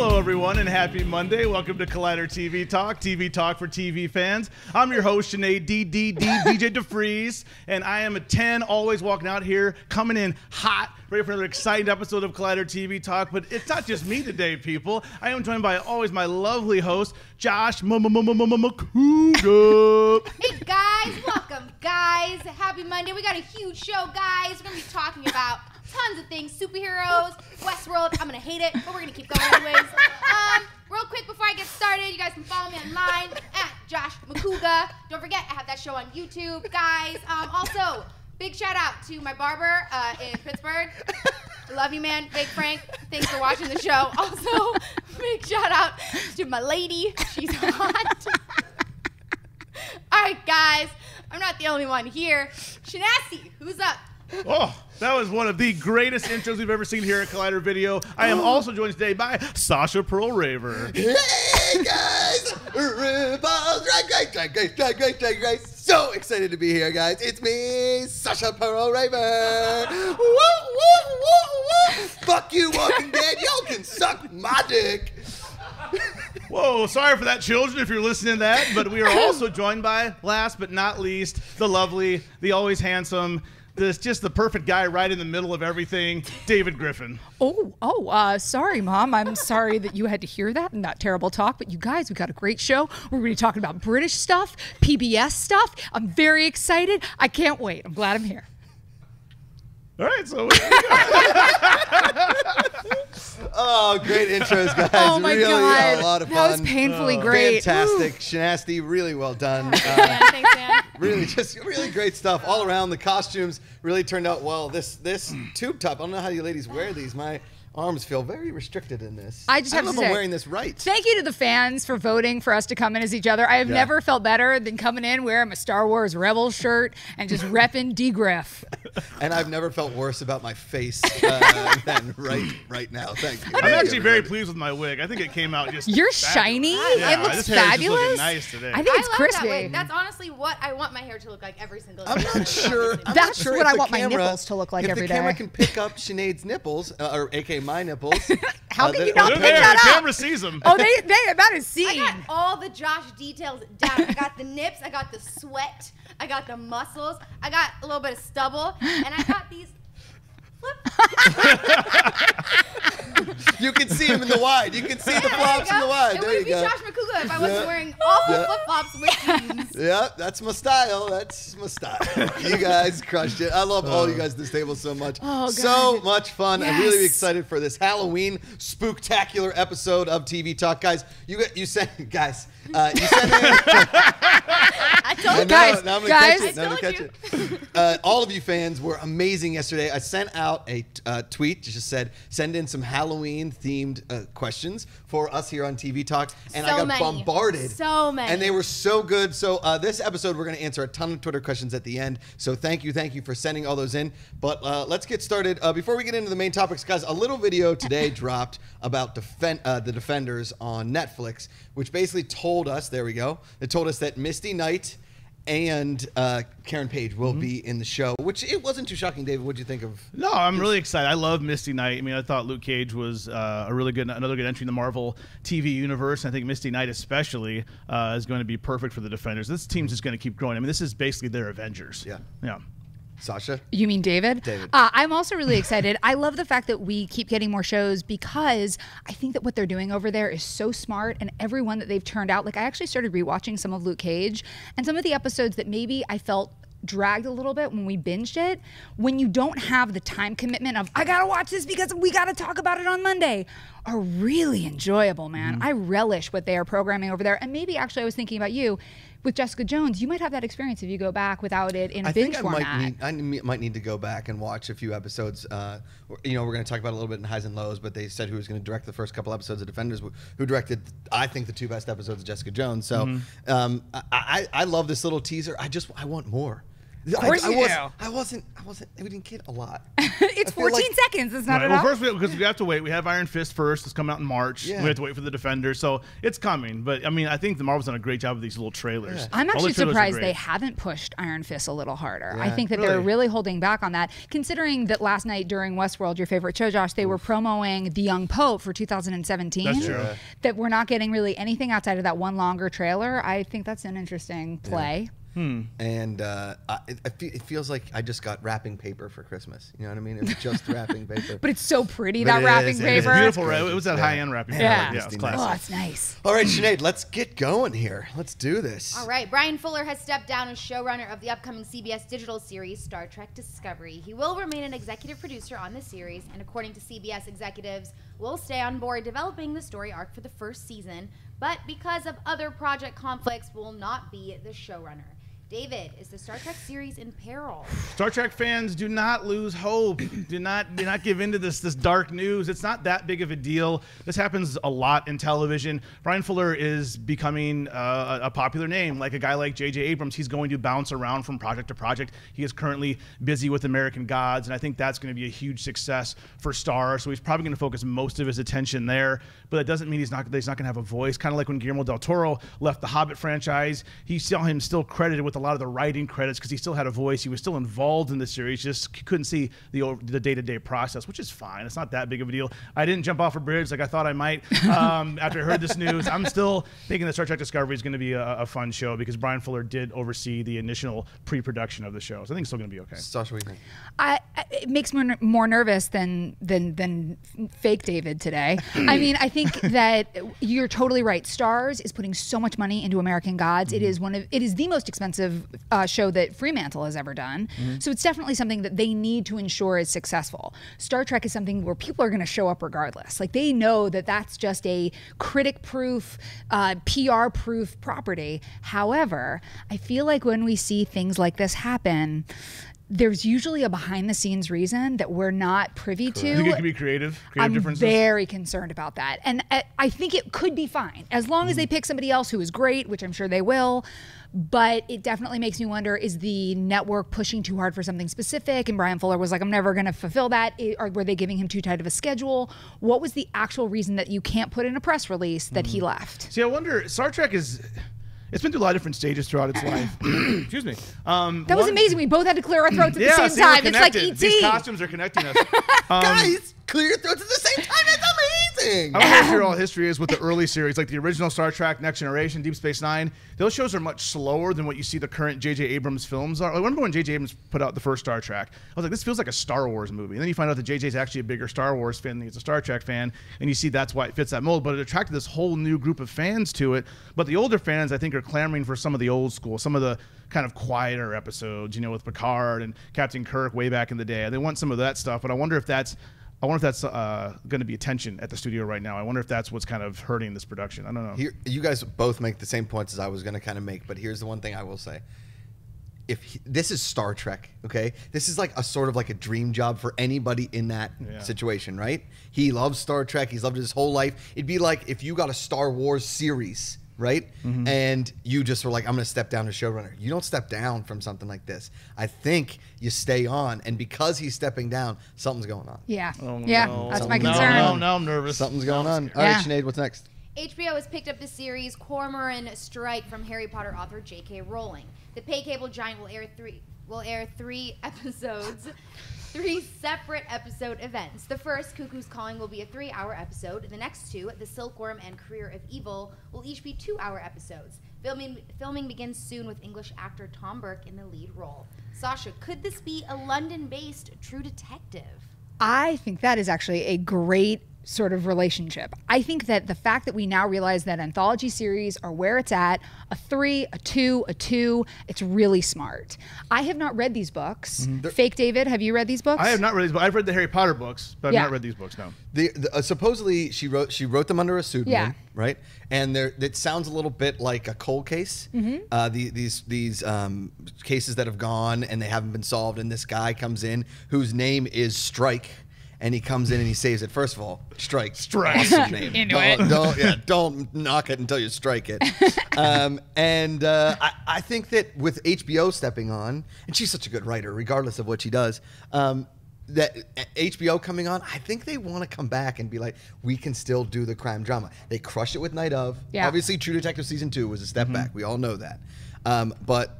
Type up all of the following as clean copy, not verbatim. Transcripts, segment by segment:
Hello, everyone, and happy Monday. Welcome to Collider TV Talk for TV fans. I'm your host, Sinéad de Vries, and I am a 10, always walking out here, coming in hot, ready for another exciting episode of Collider TV Talk. But it's not just me today, people. I am joined by always my lovely host, Josh Macuga. Hey, guys. Welcome, guys. Happy Monday. We got a huge show, guys. We're going to be talking about tons of things. Superheroes, Westworld. I'm going to hate it, but we're going to keep going anyways. Real quick, before I get started, you guys can follow me online at Josh Macuga. Don't forget, I have that show on YouTube, guys. Also, big shout out to my barber in Pittsburgh. Love you, man. Big Frank. Thanks for watching the show. Also, big shout out to my lady. She's hot. All right, guys. I'm not the only one here. Shanassi, who's up? Oh, that was one of the greatest intros we've ever seen here at Collider Video. I am also joined today by Sasha Perl-Raver. Hey, guys! So excited to be here, guys. It's me, Sasha Perl-Raver. Woo, woo, woo, woo. Fuck you, Walking Dead. Y'all can suck my dick. Whoa, sorry for that, children, if you're listening to that. But we are also joined by, last but not least, the lovely, the always handsome, just the perfect guy right in the middle of everything, David Griffin. Sorry, Mom. I'm sorry that you had to hear that and that terrible talk. But you guys, we got a great show. We're going to be talking about British stuff, PBS stuff. I'm very excited. I can't wait. I'm glad I'm here. All right, so oh, great intros, guys. Oh, my God. A lot of fun. That was painfully great. Fantastic. Shanasty, really well done. Thanks, man. Really, really great stuff all around. The costumes really turned out well. This tube top, I don't know how you ladies wear these. My arms feel very restricted in this. I love wearing this right. Thank you to the fans for voting for us to come in as each other. I have never felt better than coming in wearing a Star Wars Rebel shirt and just repping D-Griff. And I've never felt worse about my face than right now. Thank you. I'm actually very pleased with my wig. I think it came out just shiny. Yeah, it looks fabulous. Just nice today. I think it's crispy. That that's honestly what I want my hair to look like every single day. I'm not sure. That's what I want my nipples to look like every day. If the camera can pick up Sinead's nipples, or AKA my nipples. How can you not pick that up? The camera sees them. Oh, they about to see. I got all the Josh details down. I got the nips. I got the sweat. I got the muscles. I got a little bit of stubble. And I got these. You can see him in the wide. You can see the flops in the wide. It would be Josh Macuga if I wasn't wearing all the flip-flops with jeans. Yeah, that's my style. That's my style. You guys crushed it. I love all you guys at this table so much. Oh, so much fun. Yes. I'm really excited for this Halloween spooktacular episode of TV Talk. Guys, all of you fans were amazing yesterday. I sent out a tweet that just said, send in some Halloween-themed questions for us here on TV Talk. And I got bombarded. So many. And they were so good. So this episode, we're going to answer a ton of Twitter questions at the end. So thank you for sending all those in. But let's get started. Before we get into the main topics, guys, a little video today dropped about the Defenders on Netflix, which basically told us, it told us that Misty Knight and Karen Page will be in the show, which it wasn't too shocking. David, what'd you think of? No, I'm really excited. I love Misty Knight. I mean, I thought Luke Cage was another good entry in the Marvel TV universe. I think Misty Knight especially is going to be perfect for the Defenders. This team's just going to keep growing. I mean, this is basically their Avengers. Yeah. Yeah. Sasha? You mean David? David. I'm also really excited. I love the fact that we keep getting more shows because I think that what they're doing over there is so smart, and everyone that they've turned out, like I actually started rewatching some of Luke Cage and some of the episodes that maybe I felt dragged a little bit when we binged it. When you don't have the time commitment of, I gotta watch this because we gotta talk about it on Monday, are really enjoyable, man. I relish what they are programming over there. And maybe actually I was thinking about you. With Jessica Jones, you might have that experience if you go back without it in binge format. I might need to go back and watch a few episodes. You know, we're going to talk about it a little bit in highs and lows, but they said who was going to direct the first couple episodes of Defenders, who directed, I think, the 2 best episodes of Jessica Jones. So I love this little teaser. I want more. Of course I wasn't. We didn't get a lot. It's 14 like, seconds. It's not enough. Well, first, because we have to wait. We have Iron Fist first. It's coming out in March. Yeah. We have to wait for the Defenders. So it's coming. But I mean, I think the Marvel's done a great job of these little trailers. Yeah. I'm actually surprised they haven't pushed Iron Fist a little harder. Yeah. I think that they're really holding back on that, considering that last night during Westworld, your favorite show, Josh, they were promoting The Young Pope for 2017. That's true. Yeah. That we're not getting really anything outside of that one longer trailer. I think that's an interesting play. Yeah. Hmm. And it feels like I just got wrapping paper for Christmas. You know what I mean? It's just wrapping paper. But it's so pretty, that wrapping paper. It's beautiful, right? It was that high-end wrapping paper. Yeah. It's classic. Oh, it's nice. All right, Sinead, let's get going here. Let's do this. All right. Bryan Fuller has stepped down as showrunner of the upcoming CBS digital series, Star Trek Discovery. He will remain an executive producer on the series, and according to CBS executives, will stay on board developing the story arc for the first season, but because of other project conflicts, will not be the showrunner. David, is the Star Trek series in peril? Star Trek fans, do not lose hope. do not give in to this dark news. It's not that big of a deal. This happens a lot in television. Bryan Fuller is becoming a popular name. Like a guy like J.J. Abrams, he's going to bounce around from project to project. He is currently busy with American Gods, and I think that's going to be a huge success for Star. So he's probably going to focus most of his attention there. But that doesn't mean he's not going to have a voice. Kind of like when Guillermo del Toro left the Hobbit franchise, he saw him still credited with a lot of the writing credits because he still had a voice. He was still involved in the series, just couldn't see the day-to-day process, which is fine. It's not that big of a deal. I didn't jump off a bridge like I thought I might after I heard this news. I'm still thinking that Star Trek Discovery is going to be a fun show because Bryan Fuller did oversee the initial pre-production of the show. So I think it's still going to be okay. Sasha, what do you think? It makes me more nervous than fake David today. I mean, I think that you're totally right. Stars is putting so much money into American Gods. Mm-hmm. It is the most expensive show that Fremantle has ever done. Mm-hmm. So it's definitely something that they need to ensure is successful. Star Trek is something where people are going to show up regardless. Like they know that that's just a critic-proof, PR-proof property. However, I feel like when we see things like this happen, there's usually a behind-the-scenes reason that we're not privy to. You think it could be creative differences? I'm very concerned about that. And I think it could be fine, as long as they pick somebody else who is great, which I'm sure they will. But it definitely makes me wonder, is the network pushing too hard for something specific? And Bryan Fuller was like, I'm never going to fulfill that. Or were they giving him too tight of a schedule? What was the actual reason that you can't put in a press release that he left? See, I wonder, Star Trek is... It's been through a lot of different stages throughout its life. Excuse me. That was amazing. We both had to clear our throats at the same time. It's like E.T. These costumes are connecting us. Guys, clear your throats at the same time. That's amazing. I don't know if your all history is with the early series, like the original Star Trek, Next Generation, Deep Space Nine. Those shows are much slower than what you see the current J.J. Abrams films are. I remember when J.J. Abrams put out the first Star Trek. I was like, this feels like a Star Wars movie. And then you find out that J.J.'s actually a bigger Star Wars fan than he's a Star Trek fan. And you see that's why it fits that mold. But it attracted this whole new group of fans to it. But the older fans, I think, are clamoring for some of the old school, some of the kind of quieter episodes, you know, with Picard and Captain Kirk way back in the day. They want some of that stuff, but I wonder if that's going to be a tension at the studio right now. I wonder if that's what's kind of hurting this production. I don't know. Here, you guys both make the same points as I was going to kind of make, but here's the one thing I will say. This is Star Trek, okay? This is like a sort of like a dream job for anybody in that situation, right? He loves Star Trek. He's loved it his whole life. It'd be like if you got a Star Wars series, right? Mm-hmm. And you just were like, I'm going to step down as showrunner. You don't step down from something like this. I think you stay on, and because he's stepping down, something's going on. Yeah, that's my concern. No, I'm nervous. Something's going on. All right, Sinead, what's next? HBO has picked up the series Cormoran Strike from Harry Potter author J.K. Rowling. The pay cable giant will air three episodes. Three separate episode events. The first, Cuckoo's Calling, will be a 3-hour episode. The next two, The Silkworm and Career of Evil, will each be 2-hour episodes. Filming begins soon with English actor Tom Burke in the lead role. Sasha, could this be a London-based True Detective? I think that is actually a great sort of relationship. I think that the fact that we now realize that anthology series are where it's at, a 3, a 2, it's really smart. I have not read these books. Fake David, have you read these books? I have not read these books. I've read the Harry Potter books, but I've not read these books, no. Supposedly she wrote them under a pseudonym, right? And it sounds a little bit like a cold case. These cases that have gone and they haven't been solved, and this guy comes in whose name is Strike. and he comes in and he saves it. First of all, Strike. Strike. Awesome name. Don't knock it until you strike it. I think that with HBO stepping on, and she's such a good writer, regardless of what she does, that HBO coming on, I think they want to come back and be like, we can still do the crime drama. They crushed it with Night Of. Yeah. Obviously, True Detective Season 2 was a step back. We all know that. But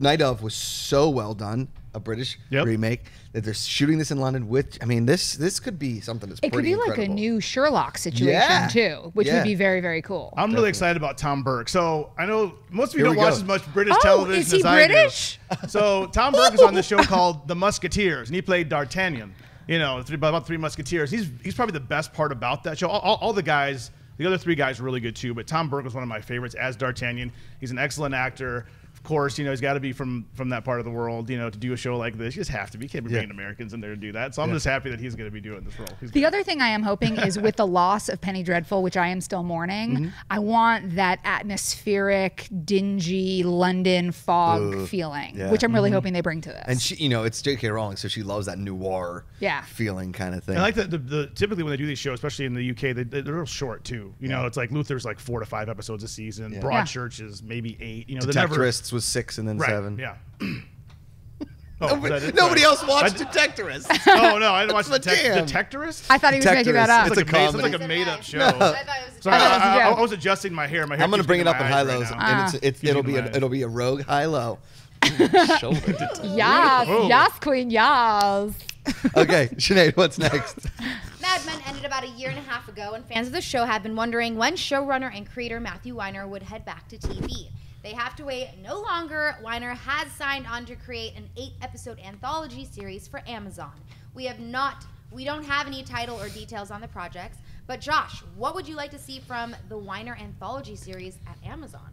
Night Of was so well done, a British remake, that they're shooting this in London with, I mean, this could be something that's pretty incredible. It could be like a new Sherlock situation, too, which would be very, very cool. I'm really excited about Tom Burke. So I know most of you don't watch as much British television as I do. Is he British? So Tom Burke is on this show called The Musketeers, and he played D'Artagnan, you know, about Three Musketeers. He's probably the best part about that show. All the guys, the other three guys are really good, too, but Tom Burke was one of my favorites as D'Artagnan. He's an excellent actor. Of course, you know, he's got to be from that part of the world, you know, to do a show like this. You just have to be. You can't be bringing Americans in there to do that. So I'm just happy that he's going to be doing this role. The other thing I am hoping is with the loss of Penny Dreadful, which I am still mourning, I want that atmospheric, dingy London fog feeling, which I'm really hoping they bring to this. And she, you know, it's J.K. Rowling, so she loves that noir feeling kind of thing. I like that typically when they do these shows, especially in the UK, they're real short, too. You know, it's like Luther's like 4 to 5 episodes a season. Broadchurch is maybe 8. You know, was 6 and then 7. Yeah. Nobody else watched Detectorist. Oh no, I didn't watch Detectorist. I thought he was making that up. It's like a made-up show. I was adjusting my hair. I'm gonna bring it up in high lows, and it'll be a rogue high low. Yas, Queen, yas. Okay, Sinead, what's next? Mad Men ended about 1.5 years ago, and fans of the show have been wondering when showrunner and creator Matthew Weiner would head back to TV. They have to wait no longer. Weiner has signed on to create an 8-episode anthology series for Amazon. We don't have any title or details on the projects, but Josh, what would you like to see from the Weiner anthology series at Amazon?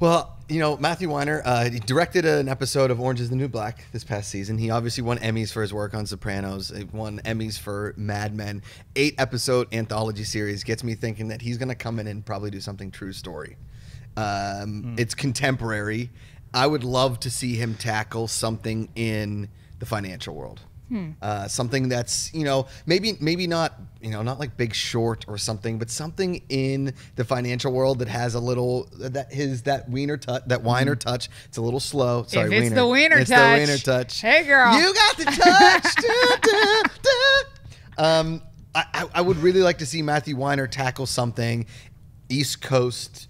Well, you know, Matthew Weiner, he directed an episode of Orange is the New Black this past season. He obviously won Emmys for his work on Sopranos. He won Emmys for Mad Men. 8-episode anthology series gets me thinking that he's going to come in and probably do something true story. It's contemporary. I would love to see him tackle something in the financial world. Something that's, you know, maybe not, you know, not like Big Short or something, but something in the financial world that has a little Weiner touch. It's a little slow. Sorry, if it's Weiner. The Weiner touch. Hey, girl, you got the touch. I would really like to see Matthew Weiner tackle something East Coast.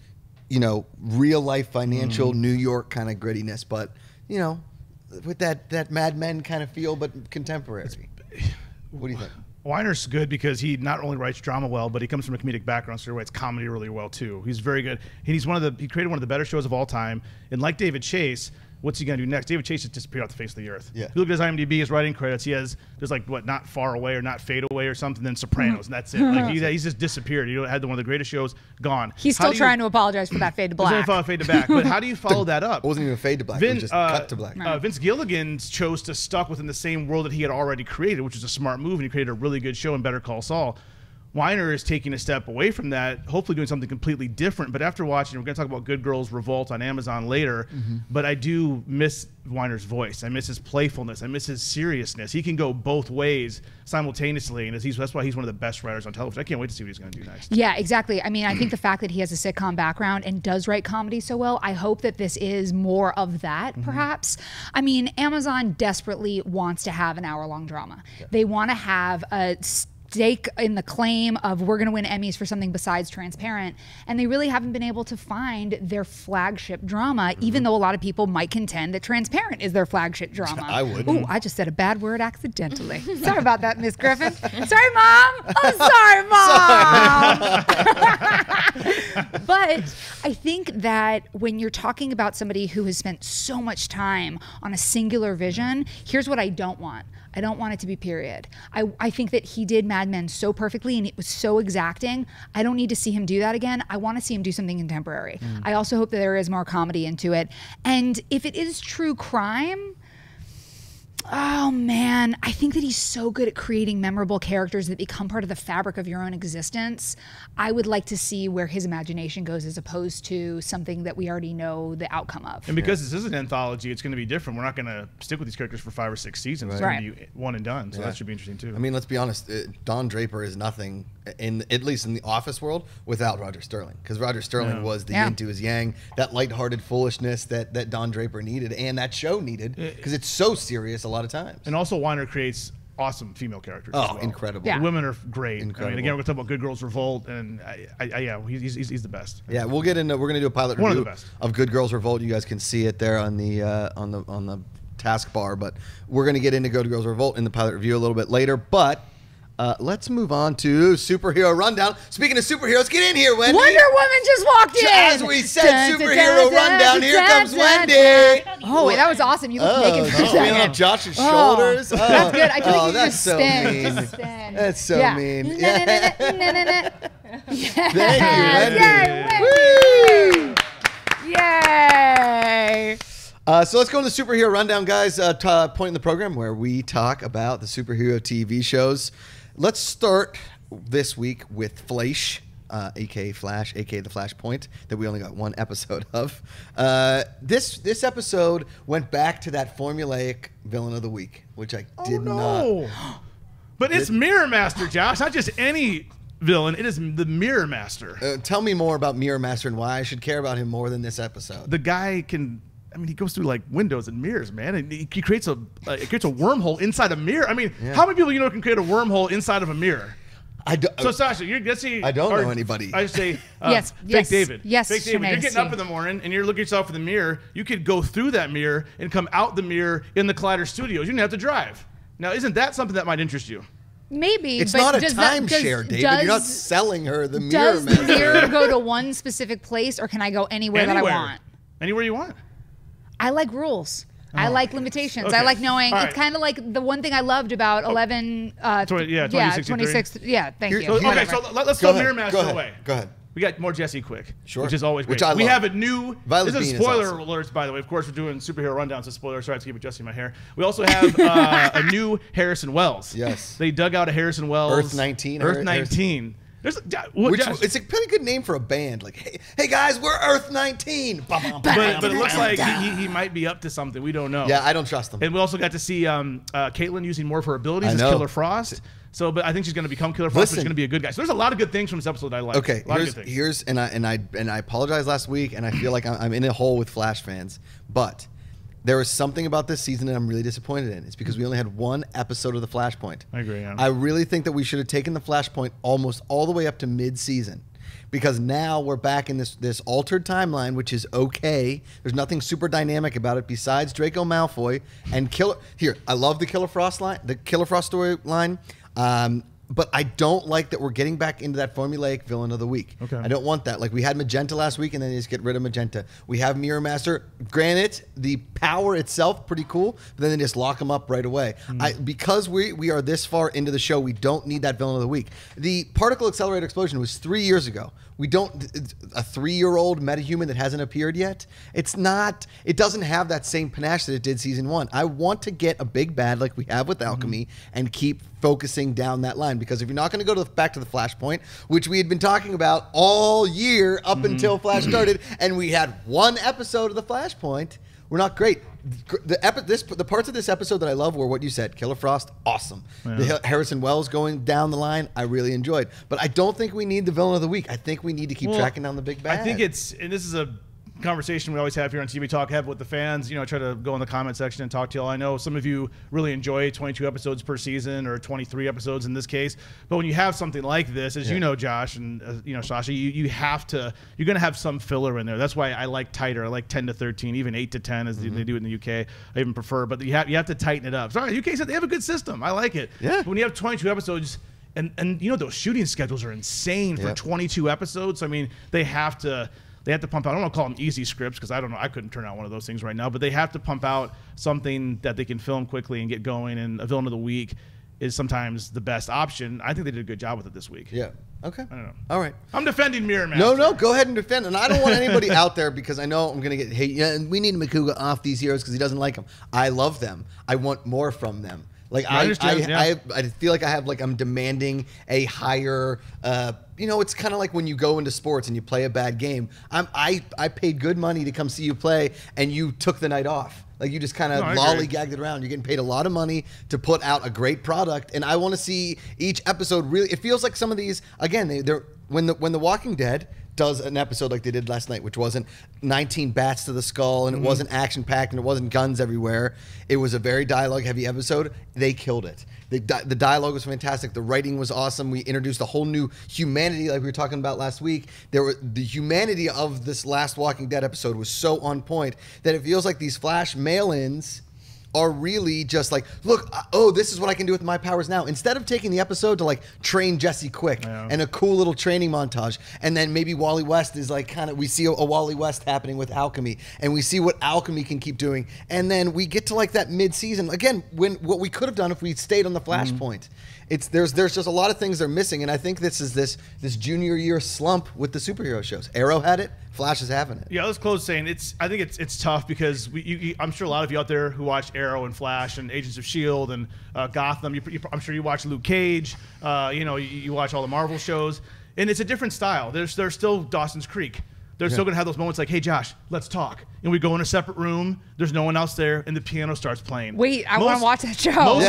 You know, real life financial New York kind of grittiness, but you know, with that Mad Men kind of feel, but contemporary. What do you think? Weiner's good because he not only writes drama well, but he comes from a comedic background, so he writes comedy really well too. He's very good. And he created one of the better shows of all time. And like David Chase, what's he gonna do next? David Chase has disappeared off the face of the earth. Yeah. If you look at his IMDb, his writing credits, he has there's like what, Not Far Away or Not Fade Away or something, then Sopranos, and that's it. Like he's just disappeared. He had one of the greatest shows, gone. He's still trying to apologize for that fade to black. Fade to black. But how do you follow that up? It wasn't even fade to black. It was just cut to black. Vince Gilligan chose to stuck within the same world that he had already created, which is a smart move, and he created a really good show in Better Call Saul. Weiner is taking a step away from that, hopefully doing something completely different. But after watching, we're going to talk about Good Girls Revolt on Amazon later, but I do miss Weiner's voice. I miss his playfulness. I miss his seriousness. He can go both ways simultaneously, and that's why he's one of the best writers on television. I can't wait to see what he's going to do next. Yeah, exactly. I mean, I think the fact that he has a sitcom background and does write comedy so well, I hope that this is more of that, perhaps. I mean, Amazon desperately wants to have an hour-long drama. They want to have a stake in the claim of we're going to win Emmys for something besides Transparent, and they really haven't been able to find their flagship drama, even though a lot of people might contend that Transparent is their flagship drama. I would. Ooh, I just said a bad word accidentally. Sorry about that, Miss Griffin. Sorry, Mom. I'm sorry, Mom. But I think that when you're talking about somebody who has spent so much time on a singular vision, here's what I don't want. I don't want it to be period. I think that he did Mad Men so perfectly and it was so exacting. I don't need to see him do that again. I want to see him do something contemporary. I also hope that there is more comedy into it. And if it is true crime, Oh, man. I think that he's so good at creating memorable characters that become part of the fabric of your own existence. I would like to see where his imagination goes as opposed to something that we already know the outcome of. And because this is an anthology, it's going to be different. We're not going to stick with these characters for 5 or 6 seasons. Right. It's going to be one and done, so that should be interesting, too. I mean, let's be honest. Don Draper is nothing, at least in the Office world, without Roger Sterling. Because Roger Sterling was the yin to his yang, that lighthearted foolishness that, Don Draper needed and that show needed, because it's so serious a lot of times. And also Weiner creates awesome female characters. Oh, incredible. Yeah. The women are great. Incredible. I mean, again, we're going to talk about Good Girls Revolt, and he's the best. Yeah, we'll get into, we're going to do a pilot review of Good Girls Revolt. You guys can see it there on the taskbar, but we're going to get into Good Girls Revolt in the pilot review a little bit later, but let's move on to Superhero Rundown. Speaking of superheroes, get in here, Wendy. Wonder Woman just walked in. As we said, Superhero Rundown. Here comes Wendy. Oh, wait, that was awesome. You look naked for a second. On Josh's shoulders. Oh, that's good. I feel like you just stand. That's so mean. That's so mean. Thank you, Wendy. Yay. So let's go into the Superhero Rundown, guys. Point in the program where we talk about the superhero TV shows. Let's start this week with Flash, a.k.a. Flash, a.k.a. the Flashpoint, that we only got one episode of. This episode went back to that formulaic villain of the week, which I did not. But it's Mirror Master, Josh, not just any villain. It is the Mirror Master. Tell me more about Mirror Master and why I should care about him more than this episode. The guy can... I mean, he goes through like windows and mirrors, man, and he creates a wormhole inside a mirror. I mean, how many people you know can create a wormhole inside of a mirror? So Sasha, you're guessing. I don't know anybody. I say Fake David. You're getting up in the morning and you're looking yourself in the mirror. You could go through that mirror and come out the mirror in the Collider Studios. You don't have to drive. Now, isn't that something that might interest you? Maybe, it's but not a timeshare, David. You're not selling her the mirror. Does the mirror go to one specific place, or can I go anywhere that I want? Anywhere you want. I like rules. Oh, I like limitations. Okay. I like knowing. Right. It's kind of like the one thing I loved about 11. 26. Yeah, thank you. Okay, so let's go Mirror Master away. Go ahead. We got more Jesse Quick, which is always great. We have a new. Violet this is spoiler alerts, by the way. Of course, we're doing Superhero Rundown, so spoiler. Sorry, I have to keep adjusting my hair. We also have a new Harrison Wells. Yes. They dug out a Harrison Wells. Earth 19. Earth 19. It's a pretty good name for a band. Like, hey guys, we're Earth 19. But it looks like he might be up to something. We don't know. Yeah, I don't trust him. And we also got to see Caitlin using more of her abilities as Killer Frost. So, but I think she's going to become Killer Frost. But she's going to be a good guy. So there's a lot of good things from this episode that I like. Okay, here's, and I apologize last week, and I feel like I'm in a hole with Flash fans, but there was something about this season that I'm really disappointed in. It's because we only had one episode of the Flashpoint. I agree. Yeah. I really think that we should have taken the Flashpoint almost all the way up to mid-season, because now we're back in this altered timeline, which is okay. There's nothing super dynamic about it besides Draco Malfoy and Killer. Here, I love the Killer Frost line, the Killer Frost storyline. But I don't like that we're getting back into that formulaic villain of the week. Okay. I don't want that. Like, we had Magenta last week, and then they just get rid of Magenta. We have Mirror Master. Granted, the power itself, pretty cool, but then they just lock him up right away. Because we are this far into the show, we don't need that villain of the week. The particle accelerator explosion was 3 years ago. We don't, a 3-year-old metahuman that hasn't appeared yet, it's not, it doesn't have that same panache that it did season 1. I want to get a big bad like we have with Alchemy and keep focusing down that line, because if you're not going to go back to the Flashpoint, which we had been talking about all year up until Flash started, and we had one episode of the Flashpoint, we're not great. The parts of this episode that I love were what you said. Killer Frost, awesome. Yeah. The Harrison Wells going down the line, I really enjoyed. But I don't think we need the villain of the week. I think we need to keep tracking down the big bad. I think it's, and this is a conversation we always have here on TV Talk, have with the fans. You know, I try to go in the comment section and talk to y'all. I know some of you really enjoy 22 episodes per season, or 23 episodes in this case. But when you have something like this, as you know, Josh, and you know, Sasha, you have to, you're going to have some filler in there. That's why I like tighter. I like 10 to 13, even 8 to 10 as they do in the UK. I even prefer, but you have to tighten it up. Sorry, UK said they have a good system. I like it. Yeah. But when you have 22 episodes, and you know, those shooting schedules are insane for 22 episodes. I mean, they have to pump out, I don't want to call them easy scripts, because I don't know, I couldn't turn out one of those things right now, but they have to pump out something that they can film quickly and get going, and a villain of the week. is sometimes the best option. I think they did a good job with it this week. Yeah. Okay. I don't know. All right. I'm defending Mirror Master. No, no, go ahead and defend. And I don't want anybody out there, because I know I'm going to get hate. Yeah, and we need Macuga off these heroes because he doesn't like them. I love them. I want more from them. Like I feel like I have, like, I'm demanding a higher, you know, it's kind of like when you go into sports and you play a bad game. I paid good money to come see you play, and you took the night off. Like, you just kind of lollygagged it around. You're getting paid a lot of money to put out a great product, and I want to see each episode really. It feels like some of these, again, they're when the Walking Dead does an episode like they did last night, which wasn't 19 bats to the skull, and it wasn't action-packed, and it wasn't guns everywhere. It was a very dialogue-heavy episode. They killed it. The dialogue was fantastic. The writing was awesome. We introduced a whole new humanity, like we were talking about last week. The humanity of this last Walking Dead episode was so on point that it feels like these Flash mail-ins are really just like, look, oh, this is what I can do with my powers now. Instead of taking the episode to, like, train Jesse Quick and a cool little training montage, and then maybe Wally West is like kind of, we see a Wally West happening with Alchemy, and we see what Alchemy can keep doing, and then we get to, like, that mid-season again, when what we could have done if we stayed on the Flashpoint. It's there's just a lot of things they're missing, and I think this is this junior year slump with the superhero shows. Arrow had it. Flash is having it. Yeah, let's close saying it's. I think it's tough because I'm sure a lot of you out there who watch Arrow and Flash and Agents of S.H.I.E.L.D. and Gotham, I'm sure you watch Luke Cage. You know, you watch all the Marvel shows, and it's a different style. There's still Dawson's Creek. They're still gonna have those moments like, hey Josh, let's talk. And we go in a separate room, there's no one else there, and the piano starts playing. Wait, I wanna watch that show.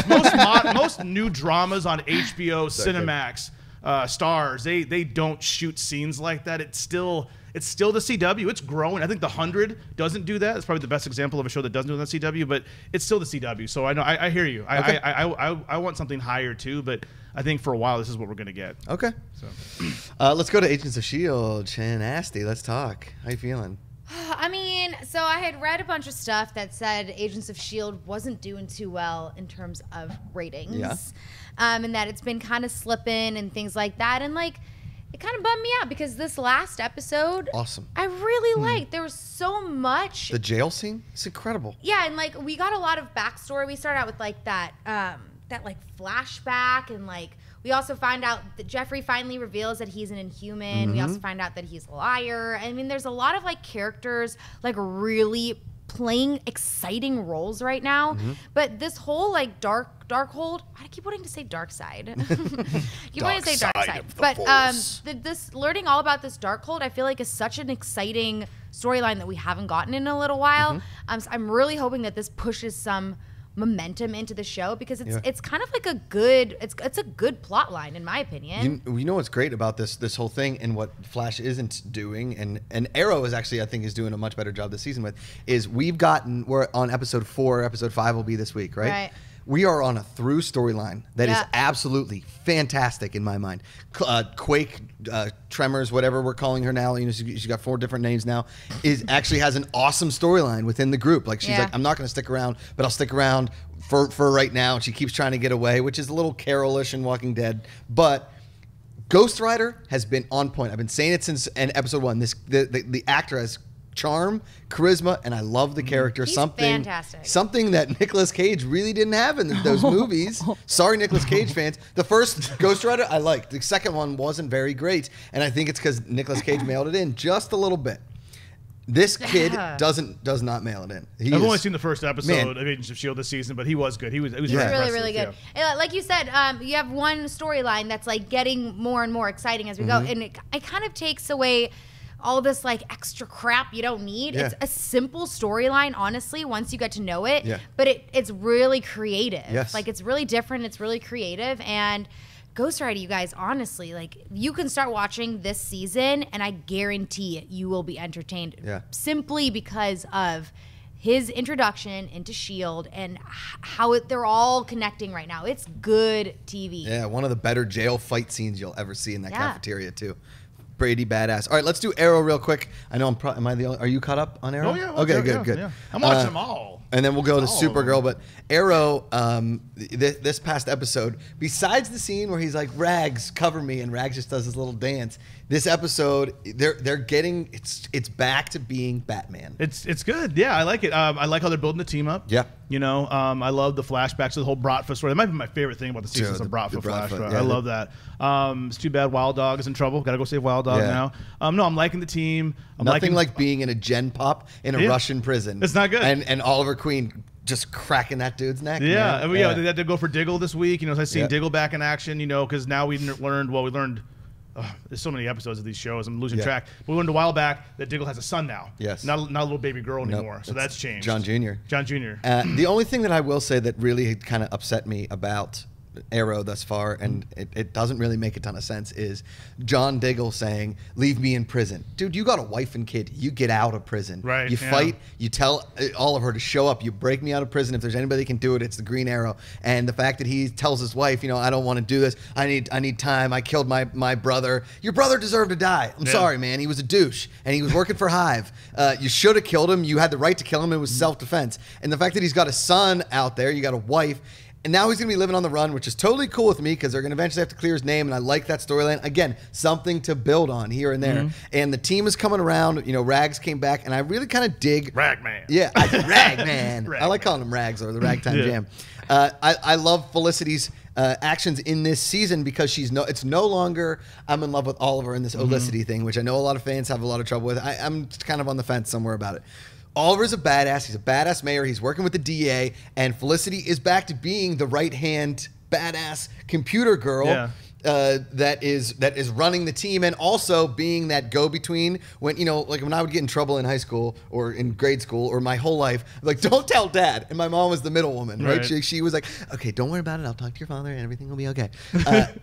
Most new dramas on HBO, Cinemax, Stars, they don't shoot scenes like that. It's still the CW. It's growing. I think The 100 doesn't do that. It's probably the best example of a show that doesn't do that CW, but it's still the CW. So I know I hear you. I want something higher too, but I think for a while this is what we're gonna get. Okay. So let's go to Agents of S.H.I.E.L.D. Chan-Asti, let's talk. How you feeling? I mean, so I had read a bunch of stuff that said Agents of S.H.I.E.L.D. wasn't doing too well in terms of ratings. Yeah. And that it's been kind of slipping and things like that. And, like, it kind of bummed me out because this last episode, I really liked. There was so much. The jail scene, it's incredible. Yeah, and, like, we got a lot of backstory. We started out with, like, that, that, like, flashback, and, like, we also find out that Jeffrey finally reveals that he's an Inhuman. We also find out that he's a liar. I mean, there's a lot of, like, characters, like, really playing exciting roles right now. But this whole, like, Darkhold, I keep wanting to say dark side. But this learning all about this Darkhold, I feel like, is such an exciting storyline that we haven't gotten in a little while. So I'm really hoping that this pushes some momentum into the show, because it's kind of like a good, it's a good plot line, in my opinion. You know what's great about this whole thing, and what Flash isn't doing, and Arrow is actually, I think, is doing a much better job this season with, is we're on episode 4, episode 5 will be this week, right? We are on a through storyline that is absolutely fantastic in my mind. Quake, Tremors, whatever we're calling her now, you know, she's got 4 different names now, is actually has an awesome storyline within the group. Like, she's like, I'm not going to stick around, but I'll stick around for right now. And she keeps trying to get away, which is a little Carol-ish in Walking Dead. But Ghost Rider has been on point. I've been saying it since episode 1. The actor has charm, charisma, and I love the character. He's fantastic. Something that Nicolas Cage really didn't have in those movies. Sorry, Nicolas Cage fans. The first Ghost Rider I liked. The second one wasn't very great, and I think it's because Nicolas Cage mailed it in just a little bit. This kid does not mail it in. I've only seen the first episode of Agents of S.H.I.E.L.D. this season, but he was good. He was really good. Yeah. Like you said, you have one storyline that's, like, getting more and more exciting as we go, and it kind of takes away all this, like, extra crap you don't need. It's a simple storyline, honestly, once you get to know it, but it's really creative. Like, it's really different, it's really creative, and Ghost Rider, you guys, honestly, like, you can start watching this season, and I guarantee it, you will be entertained simply because of his introduction into S.H.I.E.L.D. and how they're all connecting right now. It's good TV. Yeah, one of the better jail fight scenes you'll ever see in that cafeteria, too. Brady badass. All right, let's do Arrow real quick. I know I'm probably, are you caught up on Arrow? Oh, yeah. Okay, good, good. Yeah. I'm watching them all. And then we'll go to Supergirl, but Arrow, this past episode, besides the scene where he's like, Rags, cover me, and Rags just does his little dance, this episode, they're getting, it's back to being Batman. It's good, yeah, I like it. I like how they're building the team up. Yeah. You know, I love the flashbacks of the whole Bratva story. That might be my favorite thing about the seasons of Bratva flashback. Yeah, I love that. It's too bad Wild Dog is in trouble. Got to go save Wild Dog now. No, I'm liking the team. I'm Nothing like being in a gen pop in a Russian prison. It's not good. And Oliver Queen just cracking that dude's neck. Yeah, they had to go for Diggle this week. You know, so I seen Diggle back in action. You know, because now we've learned. Well, we learned. There's so many episodes of these shows. I'm losing track. But we learned a while back that Diggle has a son now. Yes. Not a little baby girl anymore. So that's changed. John Jr. John Jr. The only thing that I will say that really kind of upset me about Arrow thus far, and it doesn't really make a ton of sense, is John Diggle saying, "Leave me in prison." Dude, you got a wife and kid. You get out of prison. Right. You fight. You tell Oliver to show up. You break me out of prison. If there's anybody that can do it, it's the Green Arrow. And the fact that he tells his wife, you know, "I don't want to do this. I need time. I killed my brother." Your brother deserved to die. I'm sorry, man. He was a douche. And he was working for Hive. You should have killed him. You had the right to kill him. It was self-defense. And the fact that he's got a son out there, you got a wife, and now he's going to be living on the run, which is totally cool with me because they're going to eventually have to clear his name, and I like that storyline. Again, something to build on here and there. And the team is coming around. You know, Rags came back, and I really kind of dig... Ragman. Yeah, Ragman. I like calling him Rags or the Ragtime Jam. I love Felicity's actions in this season because she's it's no longer "I'm in love with Oliver" in this Olicity thing, which I know a lot of fans have a lot of trouble with. I'm kind of on the fence somewhere about it. Oliver's a badass. He's a badass mayor. He's working with the DA, and Felicity is back to being the right-hand badass computer girl that is running the team, and also being that go-between when, you know, like when I would get in trouble in high school or in grade school or my whole life, like, "Don't tell Dad," and my mom was the middle woman, right? She was like, "Okay, don't worry about it. I'll talk to your father, and everything will be okay."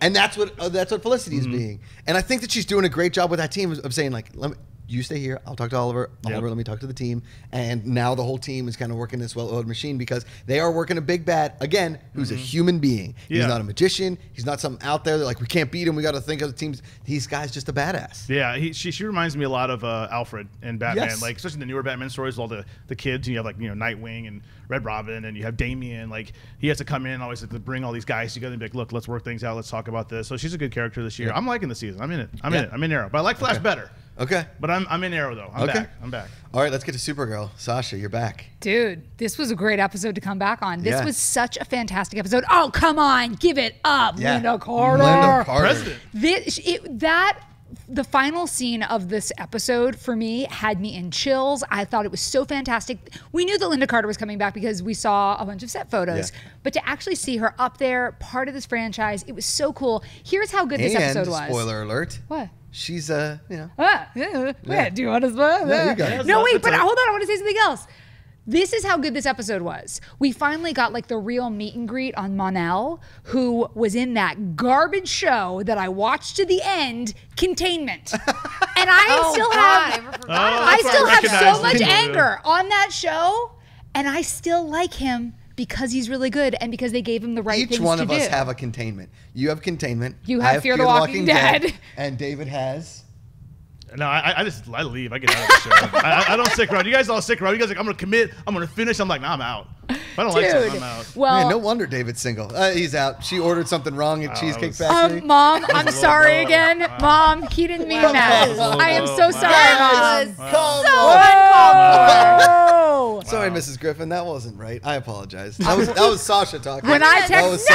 And that's what Felicity's being, and I think that she's doing a great job with that team of saying, like, "Let me. You stay here, I'll talk to Oliver. Oliver, let me talk to the team." And now the whole team is kind of working this well-oiled machine because they are working a big bad, again, who's a human being. He's not a magician. He's not something out there. They're like, "We can't beat him. We got to think of the teams." This guy's just a badass. Yeah, she reminds me a lot of Alfred and Batman, like, especially in the newer Batman stories with all the kids. And you have, like, you know, Nightwing and Red Robin, and you have Damian. Like, he has to come in and always have to bring all these guys together and be like, "Look, let's work things out. Let's talk about this." So she's a good character this year. I'm liking the season. I'm in it. I'm in it. I'm in Arrow, but I like Flash better. Okay. But I'm in Arrow, though. I'm back. All right, let's get to Supergirl. Sasha, you're back. Dude, this was a great episode to come back on. This was such a fantastic episode. Oh, come on. Give it up, Linda Carter. Linda Carter. President. The final scene of this episode for me had me in chills. I thought it was so fantastic. We knew that Linda Carter was coming back because we saw a bunch of set photos, but to actually see her up there, part of this franchise, it was so cool. Here's how good this episode was. Spoiler alert. What? She's you know. Do you want to? No, wait, but hold on. I want to say something else. This is how good this episode was. We finally got, like, the real meet and greet on Mon-El, who was in that garbage show that I watched to the end, Containment. And I still have so much anger on that show, and I still like him because he's really good and because they gave him the right things to do. Each one of us have a Containment. You have Containment. You have Fear the Walking Dead. And David has... No, I leave. I get out of the show. I don't stick around. You guys all stick around. You guys are like, "I'm going to commit. I'm going to finish." I'm like, "Nah, I'm out. If I don't like something, I'm out." Well, man, no wonder David's single. He's out. She ordered something wrong at Cheesecake Factory. Mom, I'm sorry again. Mom, he didn't mean that. I am so sorry, Mom. Sorry, Mrs. Griffin. That wasn't right. I apologize. That was Sasha talking. When I text,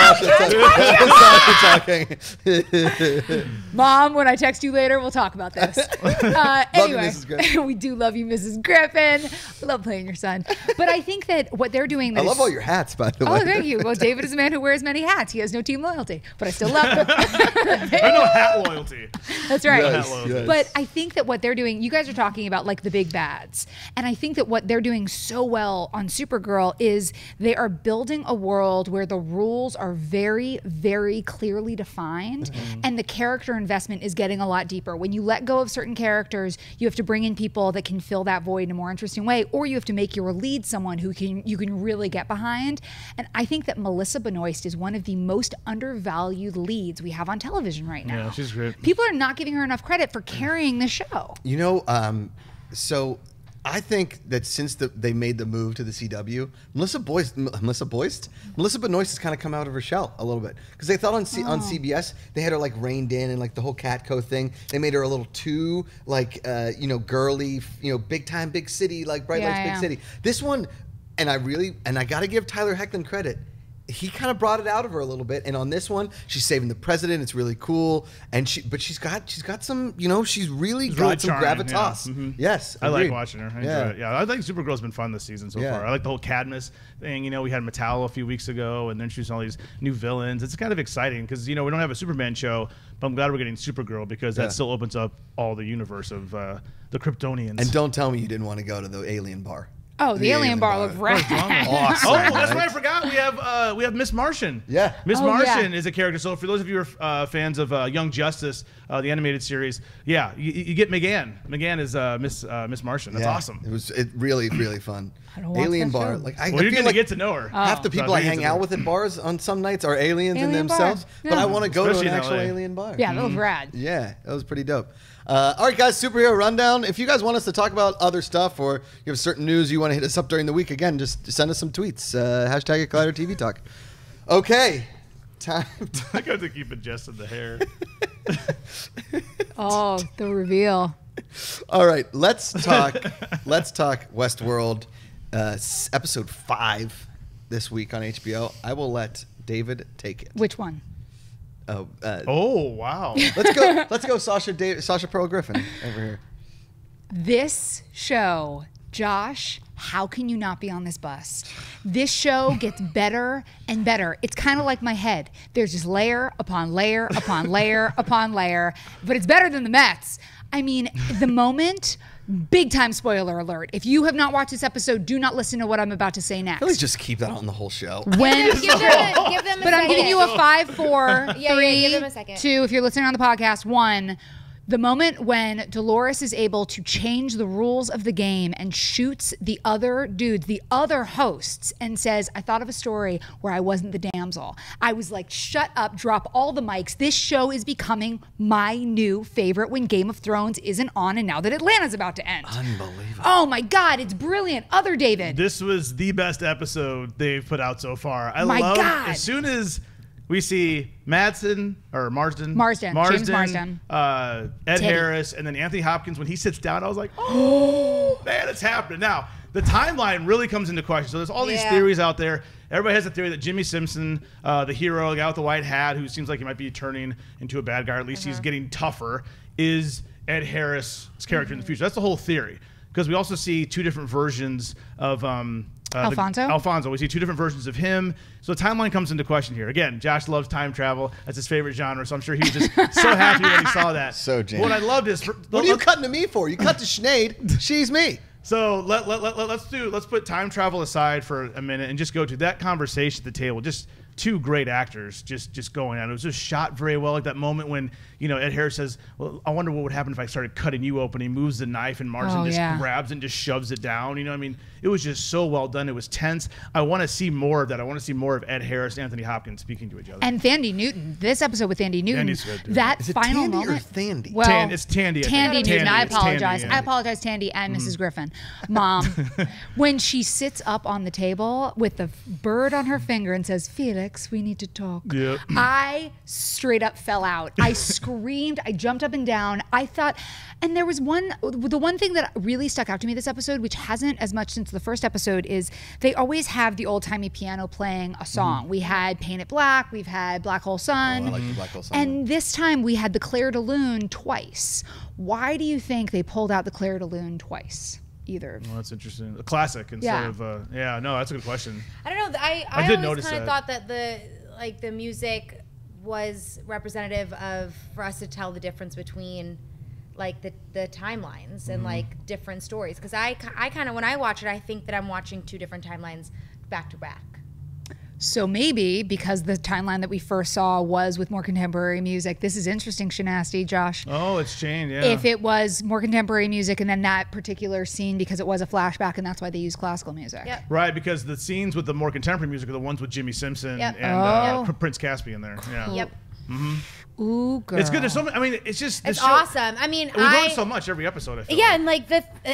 Mom, when I text you later, we'll talk about this. Anyway, we do love you, Mrs. Griffin. Love playing your son. But I think that what they're doing. I love all your hats, by the way. Oh, thank you. Well, David is a man who wears many hats. He has no team loyalty, but I still love him. I know hat loyalty. That's right. Yes, yes. But I think that what they're doing, you guys are talking about, like, the big bads. And I think that what they're doing so well on Supergirl is they are building a world where the rules are very, very clearly defined. And the character investment is getting a lot deeper. When you let go of certain characters, you have to bring in people that can fill that void in a more interesting way, or you have to make your lead someone who you can really get behind. And I think that Melissa Benoist is one of the most undervalued leads we have on television right now. Yeah, she's great. People are not giving her enough credit for carrying the show. You know, so I think that since they made the move to the CW, Melissa Benoist has kind of come out of her shell a little bit. Because they thought on CBS, they had her, like, reined in, and, like, the whole Catco thing. They made her a little too, like, you know, girly, you know, big time, big city, like, bright lights, big city. This one, And I got to give Tyler Hoechlin credit. He kind of brought it out of her a little bit, and on this one, she's saving the president. It's really cool, and she's got some, you know, she's really got some charming gravitas. Yeah. Mm-hmm. Yes, I like watching her. I enjoy it. Yeah, I think Supergirl's been fun this season so far. I like the whole Cadmus thing. You know, we had Metallo a few weeks ago, and they're introducing all these new villains. It's kind of exciting because you know we don't have a Superman show, but I'm glad we're getting Supergirl because that still opens up all the universe of the Kryptonians. And don't tell me you didn't want to go to the alien bar. Oh, the alien bar looked right. Awesome. Oh, that's right. I forgot. We have Miss Martian. Yeah, Miss Martian is a character. So for those of you who are fans of Young Justice, the animated series, you get Megan. Megan is Miss Martian. That's awesome. It was really really fun. Alien bar. Like I feel like get to know her. Half the people I hang out with at bars on some nights are aliens in themselves. Yeah. But I want to go to an actual alien bar. Yeah, that was rad. Yeah, that was pretty dope. All right, guys, Superhero Rundown. If you guys want us to talk about other stuff or you have certain news you want to hit us up during the week, again, just send us some tweets. Hashtag Collider TV Talk. Okay. Time. I got to keep adjusting the hair. Oh, the reveal. All right, let's talk Westworld, episode 5 this week on HBO. I will let David take it. Which one? Oh wow! Let's go, Sasha Perl-Griffin over here. This show, Josh, how can you not be on this bus? This show gets better and better. It's kind of like my head. There's just layer upon layer upon layer upon layer, but it's better than the Mets. I mean, the moment. Big time spoiler alert. If you have not watched this episode, do not listen to what I'm about to say next. Please just keep that on the whole show. When give them a second. I'm giving you a 5, 4, 3, 2, if you're listening on the podcast, 1. The moment when Dolores is able to change the rules of the game and shoots the other dudes, the other hosts, and says, I thought of a story where I wasn't the damsel. I was like, shut up, drop all the mics. This show is becoming my new favorite when Game of Thrones isn't on and now that Atlanta's about to end. Unbelievable. Oh my God, it's brilliant. Other David. This was the best episode they've put out so far. I love, as soon as we see Marsden, James Marsden, Ed Teddy. Harris, and then Anthony Hopkins. When he sits down, I was like, oh, man, it's happening. Now, the timeline really comes into question. So there's all these theories out there. Everybody has a theory that Jimmy Simpson, the hero, the guy with the white hat, who seems like he might be turning into a bad guy, or at least he's getting tougher, is Ed Harris' character in the future. That's the whole theory. Because we also see two different versions of... Alfonso. We see two different versions of him. So the timeline comes into question here. Again, Josh loves time travel. That's his favorite genre. So I'm sure he was just so happy when he saw that. So what I loved is... What are you cutting to me for? You cut to Sinead. She's me. So let's put time travel aside for a minute and just go to that conversation at the table. Just two great actors just going at it. It was just shot very well. Like that moment when, you know, Ed Harris says, well, I wonder what would happen if I started cutting you open. He moves the knife and Marsden just grabs and just shoves it down. You know what I mean? It was just so well done. It was tense. I want to see more of that. I want to see more of Ed Harris, Anthony Hopkins speaking to each other. And Thandie Newton. This episode with Thandie Newton. That is final moment. Is it Thandie or Thandie? Well, it's Thandie. Thandie Newton. I apologize. I apologize, Thandie and Mrs. Griffin. Mom, when she sits up on the table with the bird on her finger and says, Felix, we need to talk. Yep. I straight up fell out. I screamed. I jumped up and down. I thought, and there was the one thing that really stuck out to me this episode, which hasn't as much since the first episode, is they always have the old-timey piano playing a song. We had Paint It Black. We've had Black Hole Sun. Oh, I like the Black Hole Sun. And this time we had the Clair de Lune twice. Why do you think they pulled out the Clair de Lune twice? Either. Well, that's interesting. A classic instead of yeah. No, that's a good question. I don't know. I always kind of thought that the music was representative of for us to tell the difference between like the timelines and like different stories. Because I kind of when I watch it, I think that I'm watching two different timelines back to back. So maybe because the timeline that we first saw was with more contemporary music. This is interesting, Shanasti, Josh. Oh, it's changed, yeah. If it was more contemporary music and then that particular scene because it was a flashback and that's why they used classical music. Yep. Right, because the scenes with the more contemporary music are the ones with Jimmy Simpson and Prince Caspian there. Yeah. Yep. Mm-hmm. Ooh, girl. It's good. There's so many. I mean, it's just it's awesome. I mean, we learn so much every episode. I feel and like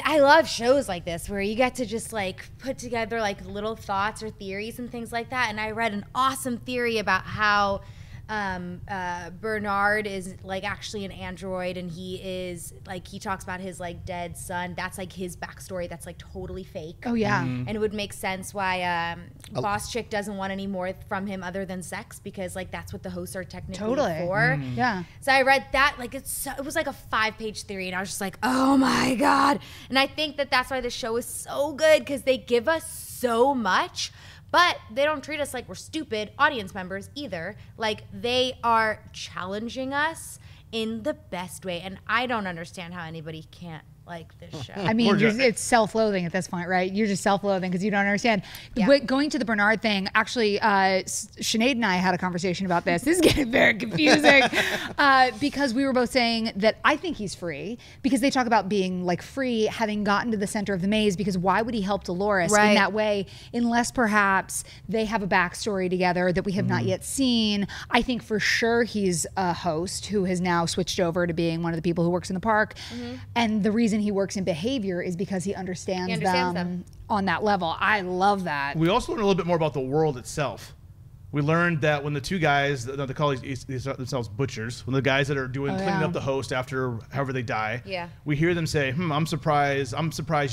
I love shows like this where you get to just like put together like little thoughts or theories and things like that. And I read an awesome theory about how Bernard is like actually an android, and he is like, he talks about his like dead son. That's like his backstory. That's like totally fake. Oh yeah. Mm-hmm. And it would make sense why Boss Chick doesn't want any more from him other than sex, because like that's what the hosts are technically for. Mm-hmm. Yeah. So I read that, like it was like a 5-page theory, and I was just like, oh my God. And I think that that's why the show is so good, because they give us so much. But they don't treat us like we're stupid audience members either. Like, they are challenging us in the best way. And I don't understand how anybody can't like this show. I mean, it's self-loathing at this point, right? You're just self-loathing because you don't understand. Yeah. Going to the Bernard thing, actually, Sinead and I had a conversation about this. This is getting very confusing because we were both saying that I think he's free, because they talk about being like free, having gotten to the center of the maze, because why would he help Dolores in that way unless perhaps they have a backstory together that we have not yet seen. I think for sure he's a host who has now switched over to being one of the people who works in the park. And the reason he works in behavior is because he understands them on that level. I love that. We also learned a little bit more about the world itself. We learned that when the two guys, they call themselves butchers, when the guys that are doing cleaning up the host after however they die, we hear them say, I'm surprised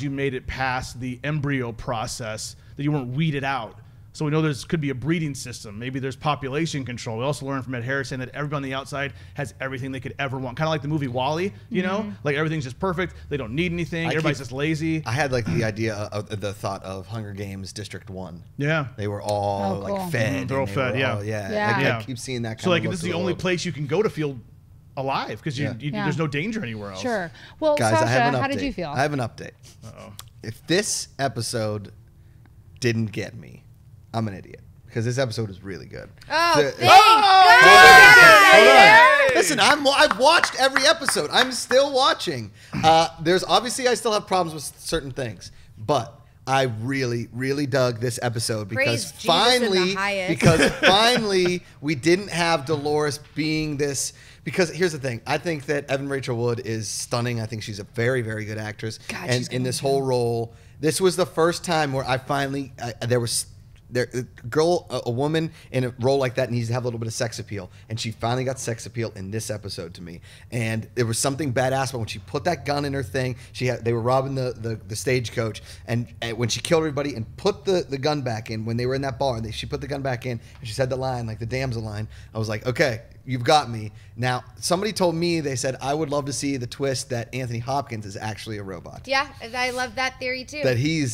you made it past the embryo process, that you weren't weeded out. So we know there could be a breeding system. Maybe there's population control. We also learned from Ed Harrison that everybody on the outside has everything they could ever want. Kind of like the movie WALL-E, you know? Like everything's just perfect. They don't need anything. Everybody's just lazy. I had like the idea of the thought of Hunger Games District 1. Yeah. They were all like fed. They're all fed, yeah. I keep seeing that kind of So like this is the only place you can go to feel alive, because there's no danger anywhere else. Sure. Well, guys, Sasha, how did you feel? I have an update. Uh-oh. If this episode didn't get me, I'm an idiot, because this episode is really good. Oh, thank God! Hold on. Listen, I've watched every episode. I'm still watching. There's obviously I still have problems with certain things, but I really, really dug this episode because finally we didn't have Dolores being this. Because here's the thing, I think that Evan Rachel Wood is stunning. I think she's a very, very good actress, and in this whole role, this was the first time where I finally a woman in a role like that needs to have a little bit of sex appeal, and she finally got sex appeal in this episode to me. And there was something badass, but when she put that gun in her thing, they were robbing the stagecoach, and when she killed everybody and put the gun back in, when they were in that bar, she put the gun back in, and she said the line, like the damsel line. I was like, okay, you've got me. Now, somebody told me, they said, I would love to see the twist that Anthony Hopkins is actually a robot. Yeah, I love that theory too. I think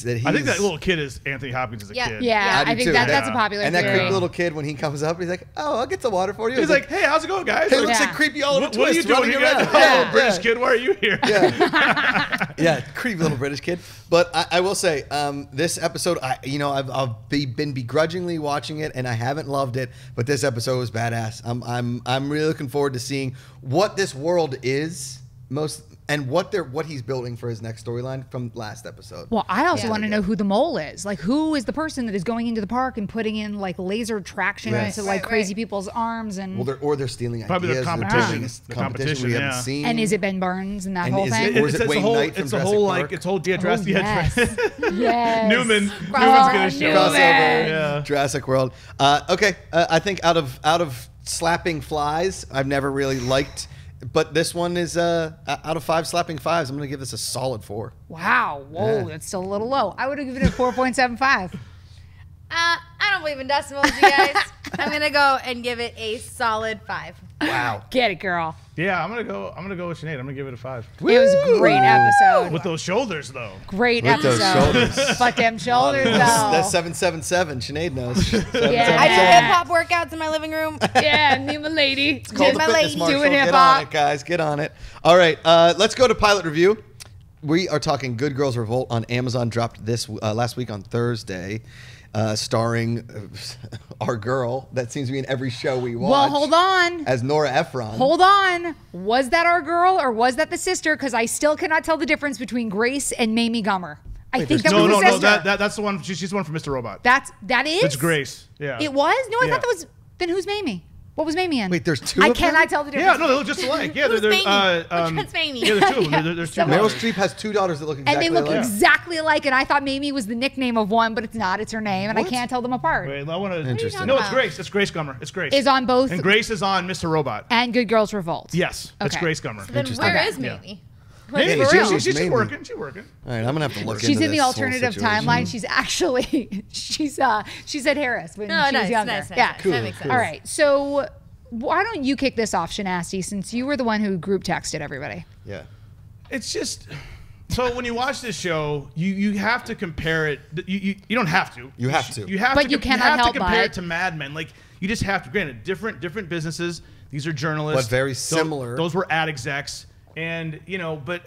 that little kid is Anthony Hopkins as a kid. Yeah, I think too. That's a popular theory. And that creepy little kid, when he comes up, he's like, oh, I'll get some water for you. He's like, hey, how's it going, guys? Hey, looks like creepy all over Twist. What are you doing here? Oh, British kid, why are you here? Yeah, creepy little British kid. But I will say, this episode, I've been begrudgingly watching it, and I haven't loved it, but this episode was badass. I'm really looking forward to seeing what this world is and what he's building for his next storyline from last episode. Well, I also want to know who the mole is. Like, who is the person that is going into the park and putting in like laser traction into like crazy people's arms, and or they're stealing ideas. Probably the competition we haven't seen. And is it Ben Burns and that whole thing? Or is it Wayne Knight from Jurassic Park? It's a whole D'Addario. Newman's gonna show crossover. Yeah. Jurassic World. Okay, I think out of slapping flies, I've never really liked, but this one is out of 5 slapping fives, I'm gonna give this a solid 4. Wow, whoa, that's still a little low. I would have given it a 4.75. I don't believe in decimals, you guys. I'm gonna go and give it a solid 5. Wow, get it, girl. Yeah, I'm gonna go with Sinead. I'm gonna give it a 5. It was a great episode. With those shoulders, though. Great episode. With those shoulders. But damn shoulders, though. That's 777. Sinead knows. I do hip-hop workouts in my living room. Yeah, me and my lady. It's called my lady doing hip-hop. Get on it, guys. Get on it. All right, let's go to pilot review. We are talking Good Girls Revolt on Amazon. Dropped this last week on Thursday. Starring our girl that seems to be in every show we watch. Well, hold on. As Nora Ephron. Hold on. Was that our girl, or was that the sister? Because I still cannot tell the difference between Grace and Mamie Gummer. I think that was the sister. That's the one. She's the one from Mr. Robot. That's Grace. Yeah. It was? No, I thought that was. Then who's Mamie? What was Mamie in? Wait, there's two. I cannot tell the difference. Yeah, no, they look just alike. Yeah, there's Mamie. Yeah, there's two of them. There's two. Meryl Streep has two daughters that look exactly alike. And they look exactly alike. And I thought Mamie was the nickname of one, but it's not. It's her name, and I can't tell them apart. Wait, I want to. Interesting. No, it's Grace. It's Grace Gummer. It's Grace. Is on both. And Grace is on Mr. Robot and Good Girls Revolt. Yes, it's Grace Gummer. So then where is Mamie? Maybe she's working. She's working. All right, I'm gonna have to look. She's in the alternative timeline. She's actually she's at Harris when she was younger. Nice, yeah, cool, that makes sense. All right, so why don't you kick this off, Shanasti, since you were the one who group texted everybody? Yeah, it's just so when you watch this show, you have to compare it. You don't have to. You have to. You have to. But you cannot help but compare it to Mad Men. Like you just have to. Granted, different businesses. These are journalists, but very similar. Those were ad execs. And, you know, but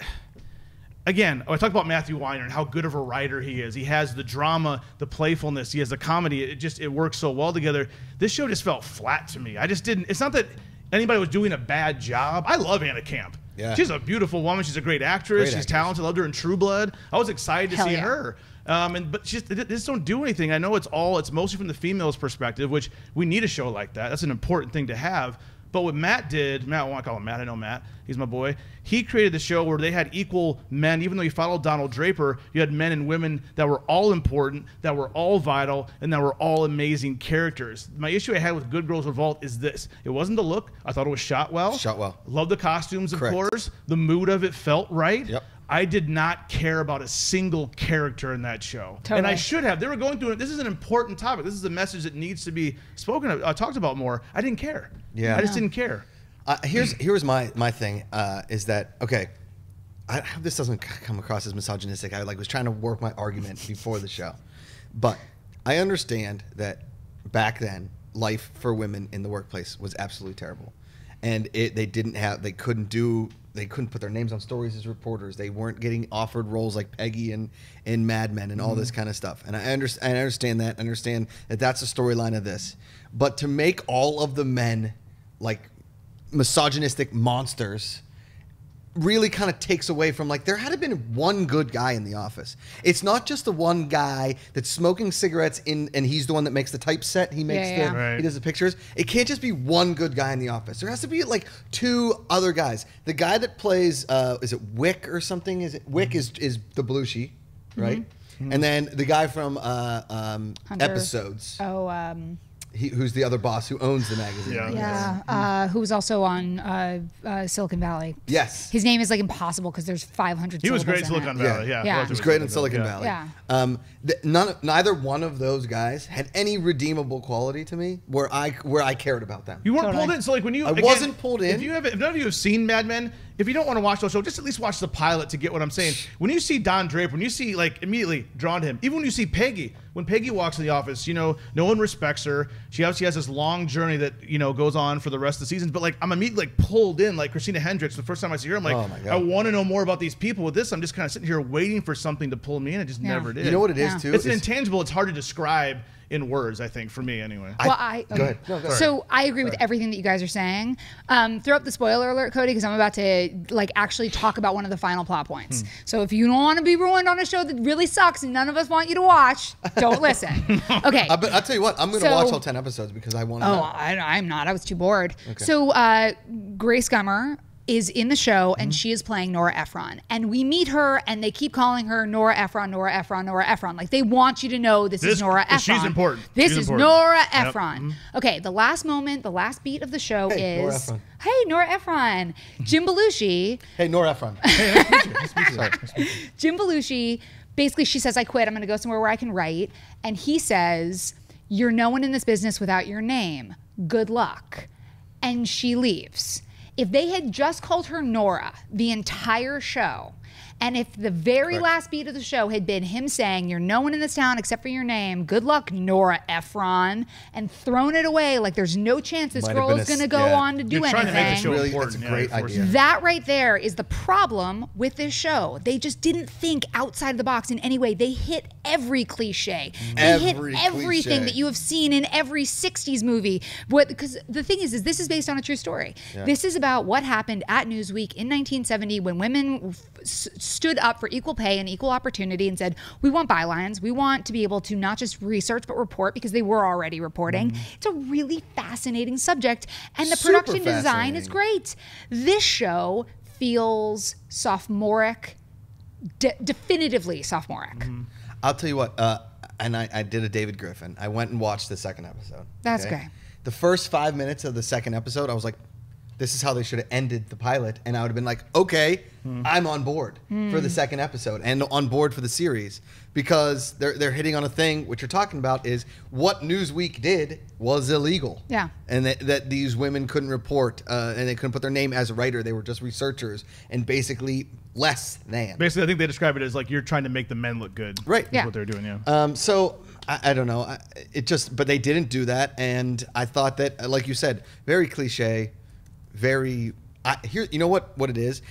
again, I talked about Matthew Weiner and how good of a writer he is. He has the drama, the playfulness, he has the comedy. It works so well together. This show just felt flat to me. I just didn't, it's not that anybody was doing a bad job. I love Anna Camp. Yeah. She's a beautiful woman. She's a great actress. She's talented. I loved her in True Blood. I was excited to see her. But she just, they just don't do anything. I know it's mostly from the female's perspective, which we need a show like that. That's an important thing to have. But what Matt did, I want to call him Matt, I know Matt, he's my boy. He created the show where they had equal men, even though you followed Donald Draper, you had men and women that were all important, that were all vital, and that were all amazing characters. My issue I had with Good Girls Revolt is this. It wasn't the look. I thought it was shot well. Shot well. Love the costumes, of course. The mood of it felt right. Yep. I did not care about a single character in that show. Totally. And I should have. They were going through it. This is an important topic. This is a message that needs to be spoken of, talked about more. I didn't care. Yeah. I just didn't care. Here's my thing is that, okay, I hope this doesn't come across as misogynistic. I was trying to work my argument before the show. But I understand that back then, life for women in the workplace was absolutely terrible. And they couldn't put their names on stories as reporters. They weren't getting offered roles like Peggy in Mad Men and all this kind of stuff. And I understand that. I understand that that's the storyline of this. But to make all of the men like misogynistic monsters really kind of takes away from there had been one good guy in the office. It's not just the one guy that's smoking cigarettes and he's the one that makes the typeset. He makes he does the pictures. It can't just be one good guy in the office. There has to be like two other guys. The guy that plays is it Wick or something? Is it Wick is the Belushi, right? And then the guy from Episodes. Oh, who's the other boss who owns the magazine? Yeah, who was also on Silicon Valley. Yes, his name is like impossible because there's 500. He was great in Silicon Valley. Yeah, he was great in Silicon Valley. Yeah, neither one of those guys had any redeemable quality to me where I cared about them. You weren't pulled in, so like when you wasn't pulled in. If none of you have seen Mad Men, if you don't want to watch the show, just at least watch the pilot to get what I'm saying. When you see Don Draper, when you see immediately drawn to him, even when you see Peggy. When Peggy walks in the office, no one respects her. She obviously has this long journey that, goes on for the rest of the seasons. But I'm immediately pulled in, like Christina Hendricks. The first time I see her, I'm like, oh my God. I want to know more about these people. With this, I'm just kind of sitting here waiting for something to pull me in. It just never did. You know what it is too? It's an intangible. It's hard to describe in words, I think, for me anyway. Well, go ahead. No, go ahead. So I agree with everything that you guys are saying. Throw up the spoiler alert, Cody, because I'm about to actually talk about one of the final plot points. So if you don't want to be ruined on a show that really sucks and none of us want you to watch, don't listen. Okay. But I'll tell you what, I'm going to watch all 10 episodes because I want to. Oh, I'm not. I was too bored. Okay. So Grace Gummer is in the show, and she is playing Nora Ephron. And we meet her, and they keep calling her Nora Ephron, Nora Ephron, Nora Ephron. Like, they want you to know this is Nora Ephron. She's important. This is important. Nora Ephron. Yep. Okay, the last moment, the last beat of the show is... Nora Ephron. Hey, Nora Ephron. Jim Belushi... Hey, Nora Ephron. Jim Belushi, basically, she says, I quit. I'm going to go somewhere where I can write. And he says, you're no one in this business without your name. Good luck. And she leaves. If they had just called her Nora the entire show, and if the very last beat of the show had been him saying, you're no one in this town except for your name, good luck, Nora Ephron, and thrown it away like there's no chance this girl is going to go on to do anything. Trying to make the show really important. That's a great idea. That right there is the problem with this show. They just didn't think outside the box in any way. They hit every cliche. They hit everything that you have seen in every 60s movie. Because the thing is this is based on a true story. Yeah. This is about what happened at Newsweek in 1970 when women stood up for equal pay and equal opportunity and said, we want bylines. We want to be able to not just research, but report, because they were already reporting. It's a really fascinating subject, and the production design is great. This show feels sophomoric, definitively sophomoric. I'll tell you what, and I did a David Griffin. I went and watched the second episode. That's okay. The first 5 minutes of the second episode, I was like, this is how they should have ended the pilot. And I would have been like, okay, I'm on board for the second episode and on board for the series, because they're hitting on a thing. What you're talking about is what Newsweek did was illegal. Yeah. And that these women couldn't report, and they couldn't put their name as a writer. They were just researchers and basically less than. Basically, I think they describe it as like, you're trying to make the men look good. Right. Yeah. What they're doing, yeah. So I don't know. It just, but they didn't do that. And I thought that, like you said, very cliche. Here, you know what it is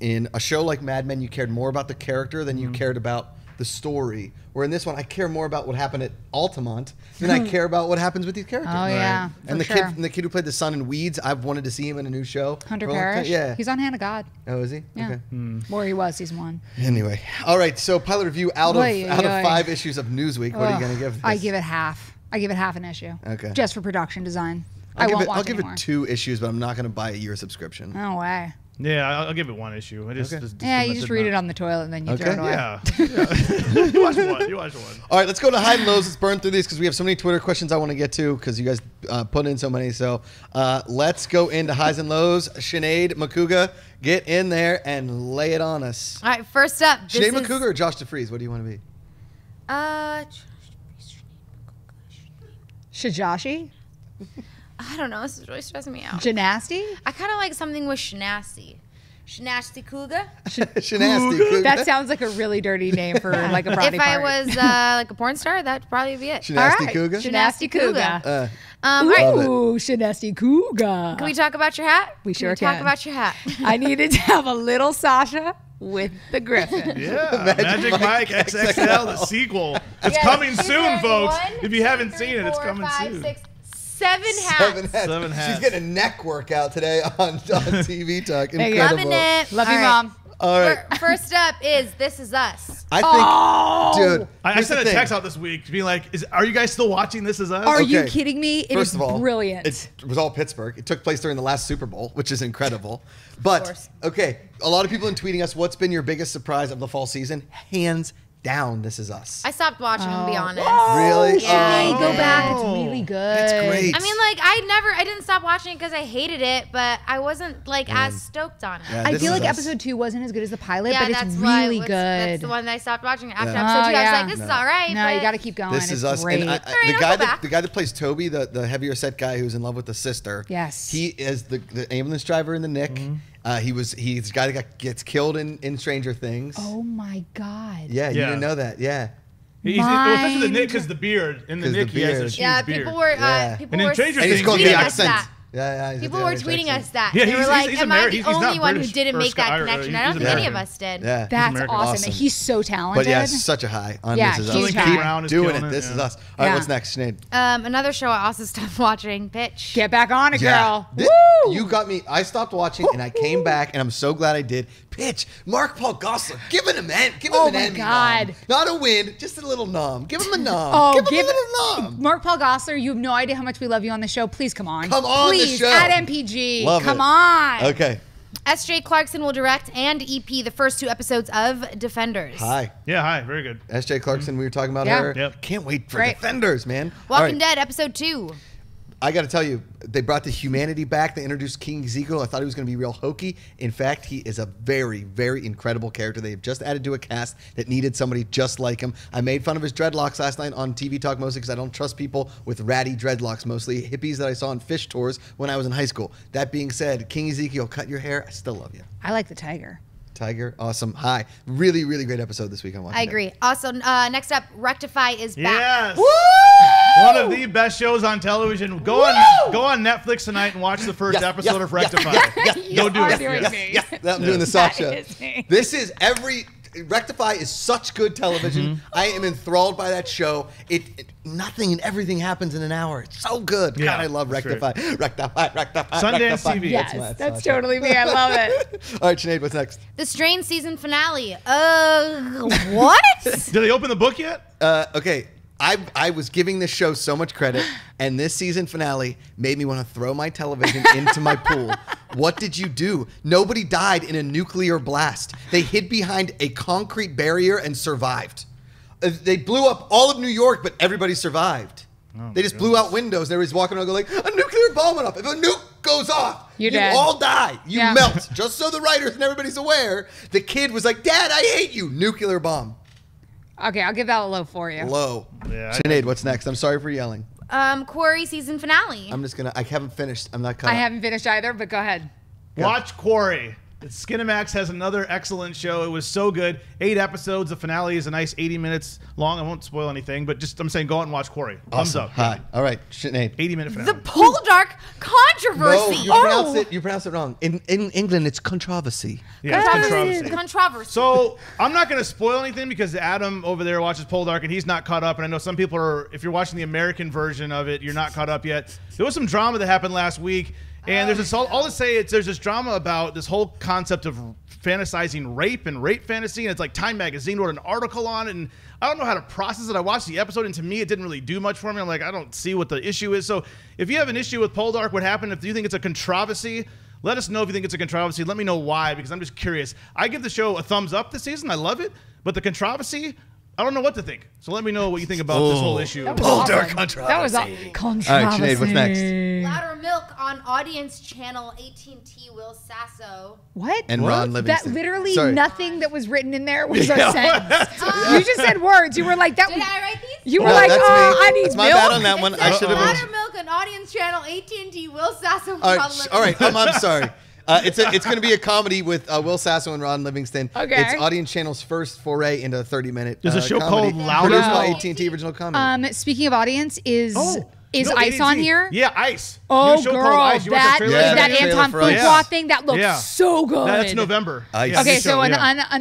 in a show like Mad Men, you cared more about the character than you cared about the story. Where in this one, I care more about what happened at Altamont than I care about what happens with these characters. Oh yeah, and the kid who played the son in Weeds, I've wanted to see him in a new show. Hunter Parrish, yeah, he's on Hand of God. Oh, is he? Yeah, okay. Or he was. He's one. Anyway, all right. So pilot review out of 5 issues of Newsweek. What are you gonna give this? I give it half. I give it half an issue. Okay, just for production design. I'll give it 2 issues, but I'm not going to buy a year subscription. No way. Yeah, I'll give it 1 issue. You just read it on the toilet and then you throw it away. Yeah. You watch one. All right, let's go to high and lows. Let's burn through these because we have so many Twitter questions I want to get to because you guys put in so many. So let's go into highs and lows. Sinéad Macuga, get in there and lay it on us. All right, first up. Sinéad Macuga or Josh DeVries? What do you want to be? Shajashi? I don't know. This is really stressing me out. Janasty? I kind of like something with Shanasty. Shanasty Cougar? Shanasty Cougar. That sounds like a really dirty name for like a body part. If I was like a porn star, that'd probably be it. Shanasty Cougar? Shanasty Cougar. Ooh, Shanasty Cougar. Can we talk about your hat? We sure can. Talk about your hat. I needed to have a little Sasha with the Griffin. Yeah, Magic Mike XXL, the sequel. It's coming soon, folks. If you haven't seen it, it's coming soon. 7 hats. She's getting a neck workout today on TV Talk. Incredible. Loving it. Love you, Mom. All right. First up is This Is Us. I think, dude. I sent a text out this week to be like, are you guys still watching This Is Us? Are you kidding me? It is brilliant. It was all Pittsburgh. It took place during the last Super Bowl, which is incredible. But, okay, a lot of people have been tweeting us, what's been your biggest surprise of the fall season? Hands down, This Is Us. I stopped watching, to be honest. Really? Yeah, oh, go back. It's really good. It's great. I mean, like, I didn't stop watching it because I hated it, but I wasn't, like, as stoked on it. Yeah, I feel like episode 2 wasn't as good as the pilot, but it's really good. That's the one that I stopped watching after episode 2. I was like, this is all right. No, you got to keep going. This is us. Great. And the guy that plays Toby, the heavier set guy who's in love with the sister, yes, he is the ambulance driver in the Nick. He's the guy that gets killed in Stranger Things. Oh my God. Yeah, you didn't know that. Yeah. He's especially the Nick, because the beard. In the Nick, he has a huge beard. People were tweeting us that. Yeah, people were tweeting us that. They were like, am I the only one who didn't make that connection? I don't think any of us did. That's awesome. He's so talented. But yeah, such a high on This Is Us. Keep doing it. This Is Us. All right, what's next, Sinéad? Another show I also stopped watching, Pitch. Get back on it, girl. Woo! You got me. I stopped watching and I came back and I'm so glad I did. Pitch. Mark Paul Gosselaar. Give him an Emmy. Oh my God. Not a win, just a little nom. Give him a nom. Give him a little nom. Mark Paul Gosselaar, you have no idea how much we love you on the show. Please come on. Come on. Please, at MPG. Come on. Okay. S.J. Clarkson will direct and EP the first 2 episodes of Defenders. Hi. Very good. S.J. Clarkson, we were talking about her. Yep. Can't wait for Defenders, man. Walking Dead, episode 2. I got to tell you, they brought the humanity back. They introduced King Ezekiel. I thought he was going to be real hokey. In fact, he is a very, very incredible character. They have just added to a cast that needed somebody just like him. I made fun of his dreadlocks last night on TV Talk mostly because I don't trust people with ratty dreadlocks, mostly hippies that I saw on fish tours when I was in high school. That being said, King Ezekiel, cut your hair. I still love you. I like the tiger. Tiger, awesome. Hi. Really, really great episode this week on Watching. I agree. Also, next up, Rectify is back. Yes. Woo! One of the best shows on television. Go on Netflix tonight and watch the first episode of Rectify. Go do it. I'm doing the Sasha. This is every Rectify is such good television. I am enthralled by that show. Nothing and everything happens in an hour. It's so good. Yeah, God, I love Rectify. Sure. Rectify. Sundance TV. Yes, that's totally me. I love it. All right, Sinead, what's next? The Strain season finale. What? Did they open the book yet? Okay. I was giving this show so much credit, and this season finale made me want to throw my television into my pool. What did you do? Nobody died in a nuclear blast. They hid behind a concrete barrier and survived. They blew up all of New York, but everybody survived. Oh, they just blew out windows. They were just walking around going, like, a nuclear bomb went off. If a nuke goes off, you all die. You melt. Just so the writers and everybody's aware, the kid was like, Dad, I hate you. Nuclear bomb. Okay, I'll give that a low for you. Low. Yeah, Sinead, what's next? I'm sorry for yelling. Quarry season finale. I'm just going to, I haven't finished. I'm not caught up. I haven't finished either, but go ahead. Watch Quarry. Skinemax has another excellent show. It was so good. 8 episodes. The finale is a nice 80 minutes long. I won't spoil anything, but just, I'm saying, go out and watch Quarry. Awesome. Thumbs up. Hi. All right, Sinead. 80-minute finale. The Poldark controversy. No, you pronounce it wrong. In England, it's controversy. Yeah, it's controversy. So I'm not going to spoil anything because Adam over there watches Poldark and he's not caught up. And I know some people are, if you're watching the American version of it, you're not caught up yet. There was some drama that happened last week. And there's this all to say it's there's this drama about this whole concept of fantasizing rape and rape fantasy, and it's like Time Magazine wrote an article on it, and I don't know how to process it. I watched the episode, and to me, it didn't really do much for me. I'm like, I don't see what the issue is. So if you have an issue with Poldark, what happened? If you think it's a controversy, let us know if you think it's a controversy. Let me know why, because I'm just curious. I give the show a thumbs up this season. I love it, but the controversy, I don't know what to think. So let me know what you think about this whole issue. Poldark controversy. That was all controversy. All right, Sinead, what's next? Louder Milk on Audience Channel 18T. Will Sasso. What? And Ron Livingston. That literally nothing that was written in there was a sentence. You just said words. You were like that. Did I write these? You were like, oh, I need milk. That's my bad on that one. I should have. Louder Milk on Audience Channel 18T. Will Sasso. All right. All right. I'm sorry. It's going to be a comedy with Will Sasso and Ron Livingston. Okay. It's Audience Channel's first foray into a 30-minute comedy. There's a show called Louder Milk. Produced by AT&T Original Comedy. Speaking of audience, is Ice on here? Yeah, Ice. Oh, girl, that is that Anton Fuqua thing that looks so good. That's November. Okay, so an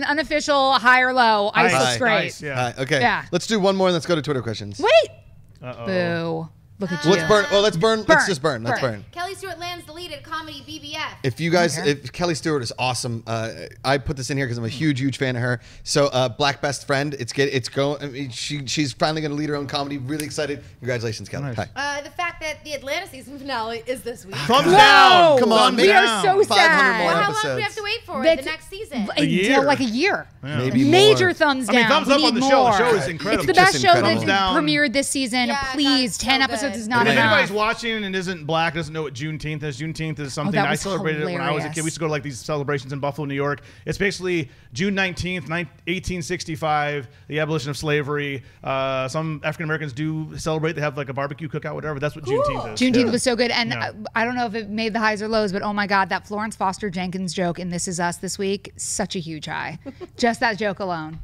unofficial high or low. Ice looks great. Yeah. Okay, let's do one more and let's go to Twitter questions. Wait. Boo. Look at you. Let's burn. Well, let's burn. Let's just burn. Let's burn. Kelly Stewart lands the lead at comedy BBF. If you guys, if Kelly Stewart is awesome. I put this in here because I'm a huge fan of her. So Black Best Friend, it's going. I mean, she's finally going to lead her own comedy. Really excited. Congratulations, Kelly. Nice. Hi. The fact that the Atlanta season finale is this week. Thumbs down. Come on, we are so sad. Well, how long do we have to wait for the next season? Until like a year. Yeah. Maybe major more. Thumbs down. I mean, thumbs up on the show. The show is incredible. It's the best show that's premiered this season. Please, 10 episodes. Is not if anybody's watching and isn't black, doesn't know what Juneteenth is. Juneteenth is something I celebrated when I was a kid. We used to go to like these celebrations in Buffalo, New York. It's basically June 19th, 1865, the abolition of slavery. Some African Americans do celebrate. They have like a barbecue cookout, whatever. That's what Juneteenth is. Juneteenth was so good. And I don't know if it made the highs or lows, but oh my God, that Florence Foster Jenkins joke in This Is Us this week, such a huge high. Just that joke alone.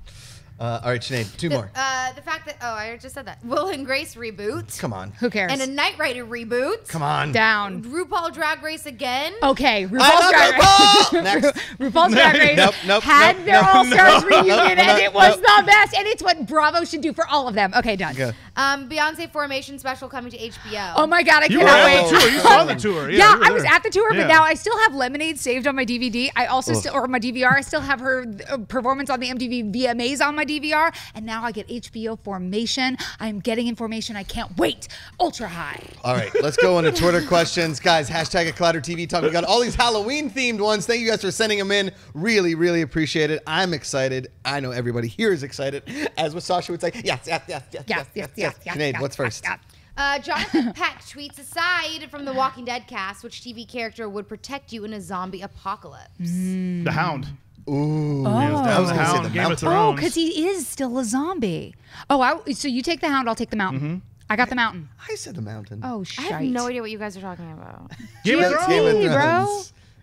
All right, Sinead, two more. The fact that, I just said that. Will and Grace reboot. Come on. Who cares? And a Knight Rider reboot. Come on. Down. RuPaul Drag Race again. Okay, RuPaul's Drag Race. Next. RuPaul's Drag Race had their All-Stars reunion, and it was the best, and it's what Bravo should do for all of them. Okay, done. Good. Beyonce Formation special coming to HBO. Oh my God, I cannot wait. You saw the tour. Yeah, I was at the tour, but now I still have Lemonade saved on my DVD. I also still, or my DVR, I still have her performance on the MTV VMAs on my DVR, and now I get HBO Formation. I'm getting information. I can't wait. Ultra high. All right, let's go on to Twitter questions. Guys, hashtag Collider TV Talk. We got all these Halloween-themed ones. Thank you guys for sending them in. Really, really appreciate it. I'm excited. I know everybody here is excited. As with Sasha would say, yes. Sinead, what's first? Jonathan Peck tweets, aside from the Walking Dead cast, which TV character would protect you in a zombie apocalypse? The Hound. Ooh, oh, because he is still a zombie. Oh, so you take the Hound, I'll take the Mountain. I got the Mountain. I said the Mountain. Oh, shit. I have no idea what you guys are talking about. Game of Thrones,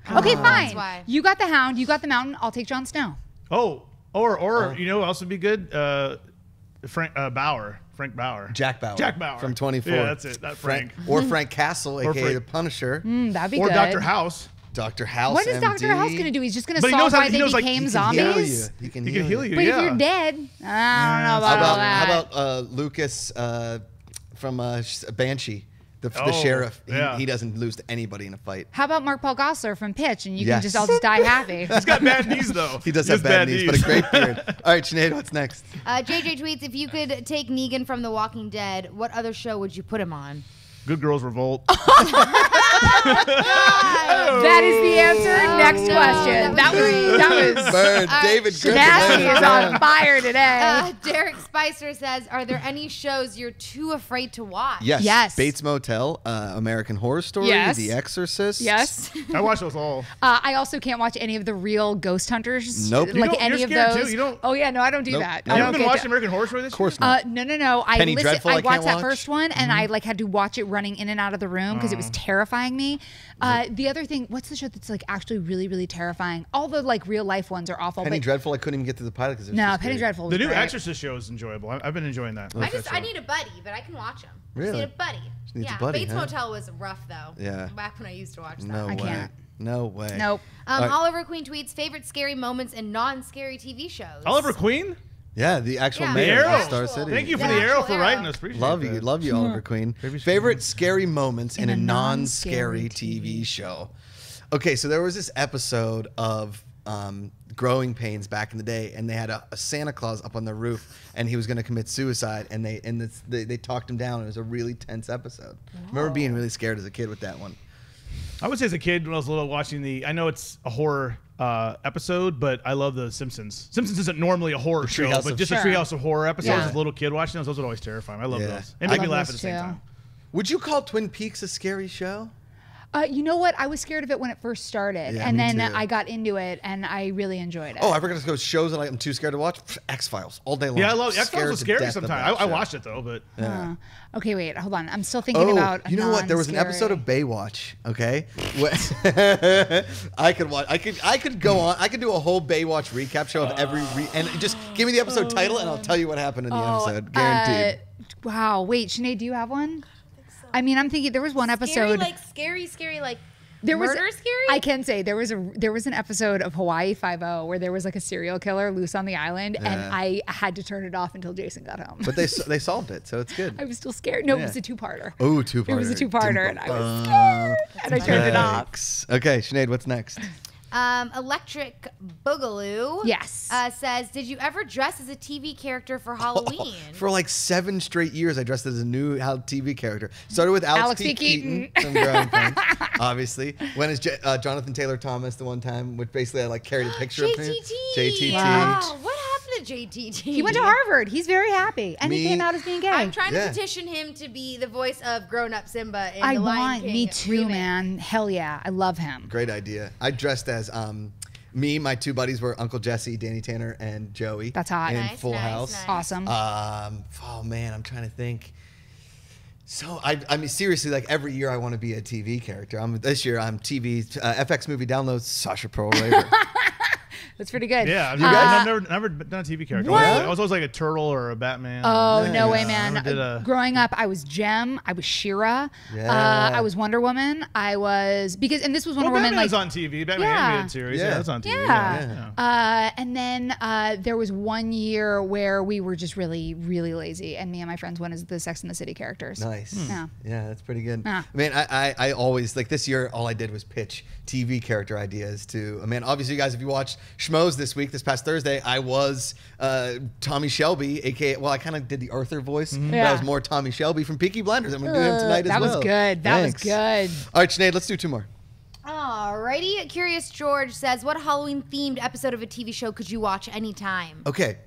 bro. Okay, fine. You got the Hound, you got the Mountain. I'll take Jon Snow. Or you know, what else would be good. Frank Bauer. Jack Bauer. Jack Bauer. From 24. Yeah, that's it. Not Frank. Or Frank Castle, aka the Punisher. That'd be good. Or Dr. House. Dr. House. What is Dr. House going to do? He's just going to solve why they became zombies? He can heal you. But if you're dead, I don't know about that. How about Lucas from Banshee? The sheriff, he doesn't lose to anybody in a fight. How about Mark Paul Gosselaar from Pitch? And you can just all just die happy. He's got bad knees, though. He does have bad knees, but a great beard. All right, Sinead, what's next? JJ tweets, if you could take Negan from The Walking Dead, what other show would you put him on? Good Girls Revolt. That is the answer. Next question. That was Bird. David Griffin. Sinead is on fire today. Derek Spicer says, are there any shows you're too afraid to watch? Yes. Bates Motel, American Horror Story, The Exorcist. Yes. I watch those all. I also can't watch any of the real ghost hunters. Nope. Like any of those. You don't, I don't do that. You haven't watched American Horror Story this year? Of course not. No. I watched that first one, and I had to watch it running in and out of the room because it was terrifying me. The other thing, what's the show that's like actually really, really terrifying? All the like real life ones are awful. Penny Dreadful, I couldn't even get to the pilot because it was Penny Dreadful. The new Exorcist show is enjoyable. I've been enjoying that. I need a buddy, but I can watch them. Really? Just need a buddy. Yeah. Bates Motel was rough though. Yeah. Back when I used to watch that. No way. I can't. No way. Nope. Oliver Queen tweets favorite scary moments in non-scary TV shows. Oliver Queen. Yeah, the actual mayor of Star City. Thank you for the Arrow for writing us. Appreciate that. Love you, Oliver Queen. Favorite scary moments in a non-scary TV show. Okay, so there was this episode of Growing Pains back in the day, and they had a Santa Claus up on the roof, and he was going to commit suicide, and they talked him down. It was a really tense episode. Wow. I remember being really scared as a kid with that one. I would say as a kid when I was little watching I know it's a horror episode, but I love The Simpsons. Simpsons isn't normally a horror show, but just a Treehouse of Horror episode. As a little kid watching those would always terrify me. I love those. It made me laugh at the same time. Would you call Twin Peaks a scary show? You know what? I was scared of it when it first started, and then I got into it, and I really enjoyed it. Oh, I forgot to go shows that I'm too scared to watch. X-Files all day long. Yeah, I love X-Files. Was scary sometimes. I watched it though, but okay, wait, hold on. I'm still thinking about. You know what? There was an episode of Baywatch. Okay, I could watch. I could go on. I could do a whole Baywatch recap show of every and just give me the episode title, and I'll tell you what happened in the episode. Guaranteed. Wow. Wait, Sinead, do you have one? I mean, I'm thinking there was one episode scary, like there was murder scary. I can say there was an episode of Hawaii Five-0 where there was like a serial killer loose on the island, and I had to turn it off until Jason got home. But they solved it, so it's good. I was still scared. No, it was a two-parter. Oh, two-parter. It was a two-parter, and I was scared, and I turned it off. Okay, Sinead, what's next? Electric Boogaloo says, did you ever dress as a TV character for Halloween? For like 7 straight years, I dressed as a new TV character. Started with Alex P. Keaton from Growing Pains, obviously. Went as Jonathan Taylor Thomas the one time, which basically I like carried a picture of him. JTT. Wow, what happened to JTT? He went to Harvard. He's very happy. And he came out as being gay. I'm trying to petition him to be the voice of grown-up Simba in The Lion King. Me too, man. Hell yeah. I love him. Great idea. I dressed as me, my 2 buddies were Uncle Jesse, Danny Tanner, and Joey. That's hot. And nice, Full House. Nice. Awesome. Oh man, I'm trying to think. So I mean, seriously, like every year I want to be a TV character. This year I'm TV FX movie downloads. Sasha Perl-Raver. That's pretty good. Yeah, I've never done a TV character. I was always like a turtle or a Batman. Oh, no way, man. Growing up, I was Jem. I was She-Ra. Yeah. I was Wonder Woman. I was, and this was Wonder Woman. Batman was on TV. Batman animated series. Yeah, that's on TV. Yeah. And then there was one year where we were just really, really lazy, and me and my friends went as the Sex and the City characters. Nice. Yeah, that's pretty good. I mean, I always, like this year, all I did was pitch TV character ideas to, I mean, obviously, you guys, if you watched Schmoes this past Thursday, I was Tommy Shelby, aka, well, I kind of did the Arthur voice, but I was more Tommy Shelby from Peaky Blinders. I'm gonna do him tonight as well. That was good. That was good. All right, Sinead, let's do 2 more. Alrighty, Curious George says, what Halloween-themed episode of a TV show could you watch anytime? Okay,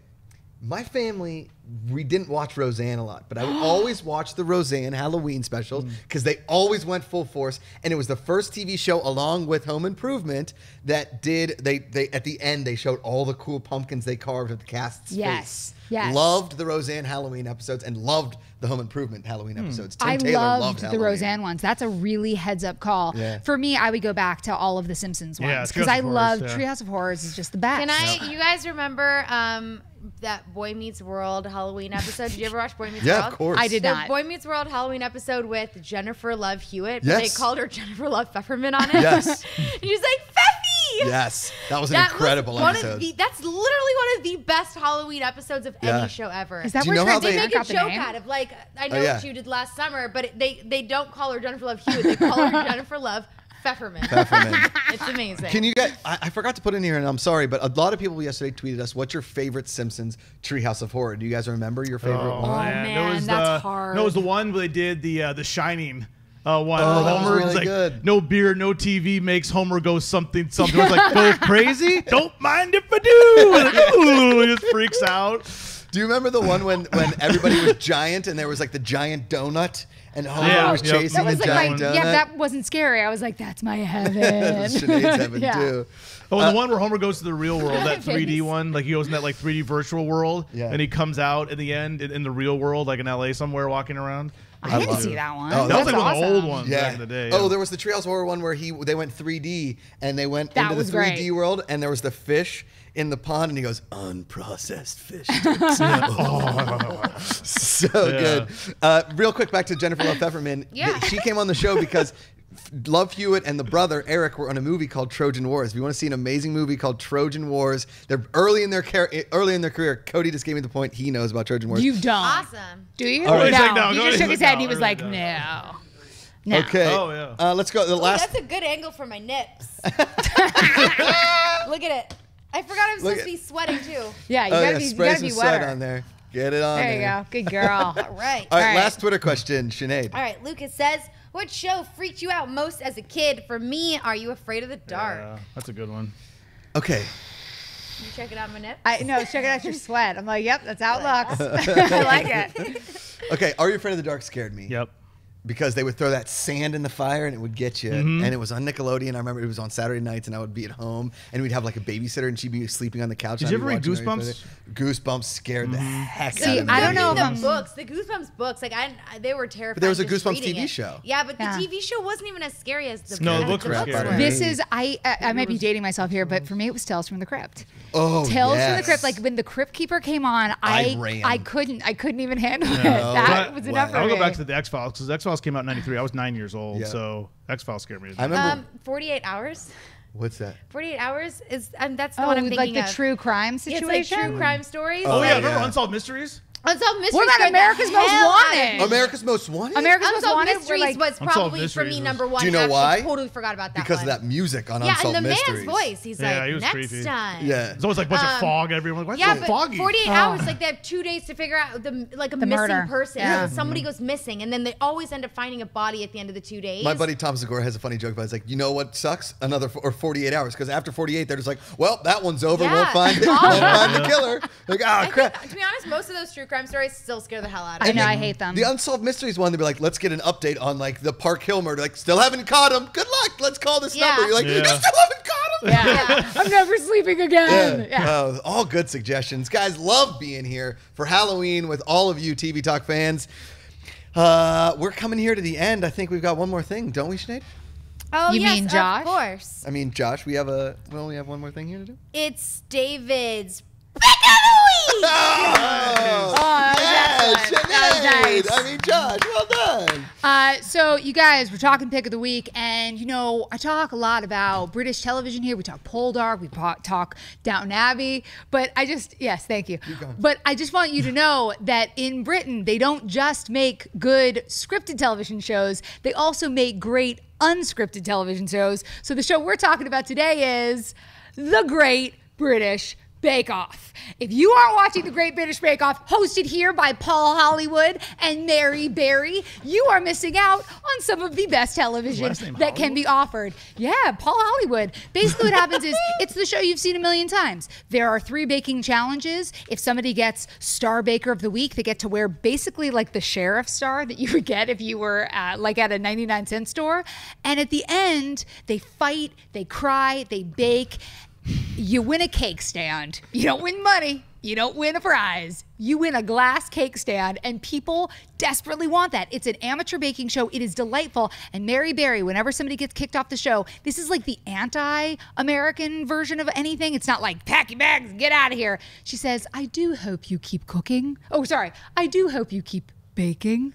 my family, we didn't watch Roseanne a lot, but I would always watch the Roseanne Halloween specials because they always went full force, and it was the first TV show along with Home Improvement that did, they at the end, they showed all the cool pumpkins they carved at the cast's face. Yes. Loved the Roseanne Halloween episodes and loved the Home Improvement Halloween episodes. Tim Taylor loved the Roseanne ones. That's a really heads up call. Yeah. For me, I would go back to all of the Simpsons ones because I love Treehouse of Horrors is just the best. Can I? You guys remember that Boy Meets World Halloween episode. Did you ever watch Boy Meets World? Yeah, of course. I did not. Boy Meets World Halloween episode with Jennifer Love Hewitt. Yes. They called her Jennifer Love Peppermint on it. Yes. And she's like, Feffy! Yes. That was an incredible episode. That's literally one of the best Halloween episodes of any show ever. Is that where they make a joke out of, like, I know what you did last summer, but they don't call her Jennifer Love Hewitt. They call her Jennifer Love Peppermint. It's amazing. Can you get? I forgot to put in here, and I'm sorry, but a lot of people yesterday tweeted us, "What's your favorite Simpsons Treehouse of Horror?" Do you guys remember your favorite one? Man, that's hard. No, it was the one where they did the Shining one. Oh, that was really good. No beer, no TV makes Homer go something. It was like go crazy. Don't mind if I do. Ooh, he just freaks out. Do you remember the one when everybody was giant and there was like the giant donut? And Homer was chasing the giant donut. Yeah, that wasn't scary. I was like, that's my heaven. Sinead's heaven too. Oh, and the one where Homer goes to the real world, that 3D one. Like he goes in that like 3D virtual world. Yeah. And he comes out at the end in the real world, like in LA somewhere walking around. I didn't see that one. Oh, that was like one of the old ones back in the day. Oh, there was the Treehouse Horror one where they went 3D and they went into the 3D world and there was the fish in the pond and he goes, unprocessed fish sticks. Good. Real quick, back to Jennifer Love Peppermint. Yeah. She came on the show because Love Hewitt and the brother, Eric, were on a movie called Trojan Wars. If you want to see an amazing movie called Trojan Wars, they're early in their career. Cody just gave me the point. He knows about Trojan Wars. You don't. Awesome. Do you? Right. No. Like, no. He just shook his head and he was like, no. No. Okay. Oh, yeah. Let's go. The last. That's a good angle for my nips. Look at it. I forgot I was supposed to be sweating, too. Yeah, you gotta be wetter. Sweat on there. Get it on there. There you go. Good girl. All right. All right, last Twitter question, Sinead. All right, Lucas says, what show freaked you out most as a kid? For me, Are You Afraid of the Dark? Yeah, that's a good one. Okay. You check it out my nips? No, check it out your sweat. I'm like, yep, that's outlooks. I like it. Okay, Are You Afraid of the Dark scared me. Yep. Because they would throw that sand in the fire and it would get you. Mm-hmm. And it was on Nickelodeon. I remember it was on Saturday nights and I would be at home and we'd have like a babysitter and she'd be sleeping on the couch. Did you ever read Goosebumps? Goosebumps scared the heck out of me. I don't know about the books. The Goosebumps books, like they were terrifying. But there was a Goosebumps TV show. Yeah, but the TV show wasn't even as scary as the books. No, the books were. This is, I might be dating myself here, but for me it was Tales from the Crypt. Oh, Tales from the Crypt. Like when the Crypt Keeper came on, I couldn't even handle it. That was enough for me. I'll go back to the X-Files because X-Files came out in 93. I was 9 years old, so X-Files scared me. I remember 48 Hours. What's that? 48 Hours is that's the one I'm thinking of. Like the true crime situation? Yeah, it's like true crime stories. Oh, yeah. Remember Unsolved Mysteries? Unsolved Mysteries. What about America's Most Wanted? America's Most Wanted? America's Most Wanted was probably for me number one. Do you know why? I totally forgot about that Because of that music on Unsolved Mysteries. Yeah, and the man's voice. He's like, next time. Yeah. It's always like a bunch of fog everywhere. Why is it so foggy? 48 hours, like they have 2 days to figure out like a missing person. Yeah. Somebody goes missing and then they always end up finding a body at the end of the 2 days. My buddy Tom Segura has a funny joke about it. He's like, you know what sucks? Another 48 hours. Because after 48, they're just like, well, that one's over. We'll find it. We'll find the killer. Like, oh, crap. To be honest, most of those true crime stories still scare the hell out of me. I know, I hate them. The Unsolved Mysteries one, they'd be like, let's get an update on like the Park Hill murder. Like, still haven't caught him. Good luck. Let's call this number. You're like, you still haven't caught him. Yeah. I'm never sleeping again. Yeah. All good suggestions. Guys, love being here for Halloween with all of you TV Talk fans. We're coming here to the end. I think we've got one more thing, don't we, Sinead? Oh, you mean Josh? Of course. I mean, Josh, we only have one more thing here to do. It's David's Pick of the Week! Nice. I mean, Josh, well done. So you guys, we're talking Pick of the Week, and you know, I talk a lot about British television here. We talk Poldark, we talk Downton Abbey, but I just, yes, thank you. But I just want you to know that in Britain, they don't just make good scripted television shows, they also make great unscripted television shows. So the show we're talking about today is The Great British Bake Off. If you aren't watching The Great British Bake Off, hosted here by Paul Hollywood and Mary Berry, you are missing out on some of the best television that can be offered. Yeah, Paul Hollywood. Basically what happens is, it's the show you've seen a million times. There are 3 baking challenges. If somebody gets Star Baker of the Week, they get to wear basically like the sheriff star that you would get if you were like at a 99-cent store. And at the end, they fight, they cry, they bake. You win a cake stand. You don't win money, You don't win a prize. You win a glass cake stand, and people desperately want that. It's an amateur baking show. It is delightful. And Mary Berry, whenever somebody gets kicked off the show, this is like the anti-American version of anything. It's not like, pack your bags, get out of here. She says, I do hope you keep cooking. Oh, sorry. I do hope you keep baking.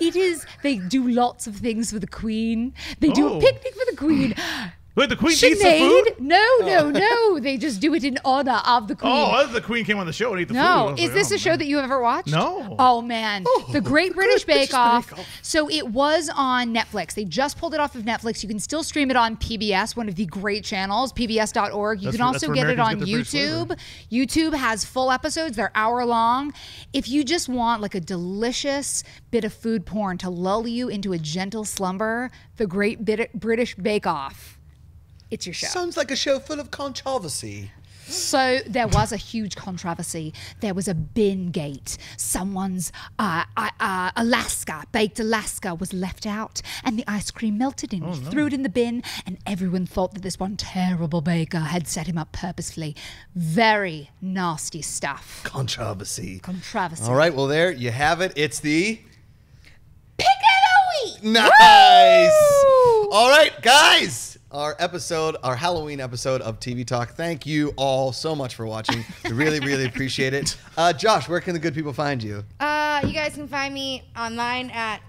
It is, they do lots of things for the Queen. They do a picnic for the Queen. Wait, the Queen eats the food? No. They just do it in honor of the Queen. Oh, the Queen came on the show and ate the food. Is this a show that you ever watched? No. Oh, man. Oh, the Great British Bake Off. So it was on Netflix. They just pulled it off of Netflix. You can still stream it on PBS, one of the great channels, pbs.org. You can also get it on YouTube. YouTube has full episodes. They're hour long. If you just want like a delicious bit of food porn to lull you into a gentle slumber, the Great British Bake Off. It's your show. Sounds like a show full of controversy. So there was a huge controversy. There was a bin gate. Someone's Alaska, baked Alaska, was left out, and the ice cream melted and threw it in the bin, and everyone thought that this one terrible baker had set him up purposefully. Very nasty stuff. Controversy. Controversy. All right, well, there you have it. It's the... Pick-a-week! Nice! Woo! All right, guys! Our episode, our Halloween episode of TV Talk. Thank you all so much for watching. We really, really appreciate it. Josh, where can the good people find you? You guys can find me online at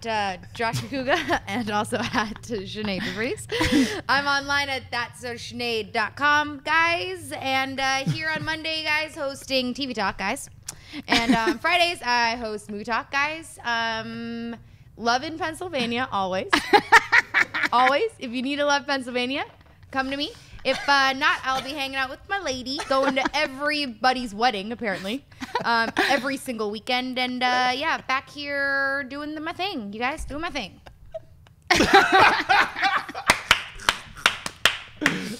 Josh Macuga and also at Sinéad de Vries. I'm online at thatsosinead.com, guys. And here on Monday, guys, hosting TV Talk, guys. And Fridays, I host Movie Talk, guys. Love in Pennsylvania, always. Always. If you need to love Pennsylvania, come to me. If not, I'll be hanging out with my lady, going to everybody's wedding, apparently, every single weekend. And yeah, back here doing my thing. You guys, doing my thing.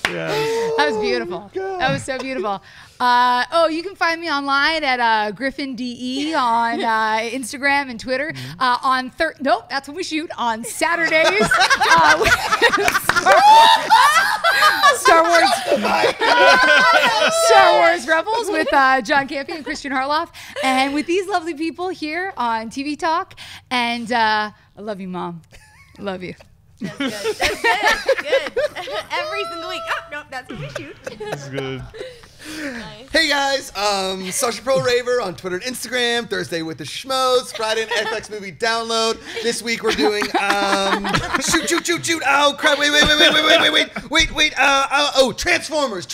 Yes. That was beautiful. Oh, that was so beautiful. Oh, you can find me online at GriffinDE on Instagram and Twitter. On nope, that's when we shoot on Saturdays. Star Wars Rebels with John Campion and Christian Harloff, and with these lovely people here on TV Talk. And I love you, Mom. I love you. That's good. That's good. That's good. Every single week. Oh, no, that's what we shoot. That's good. Nice. Hey guys, Sasha Perl-Raver on Twitter and Instagram, Thursday with the Schmoes, Friday an FX Movie Download. This week we're doing shoot. Oh crap, wait, Transformers,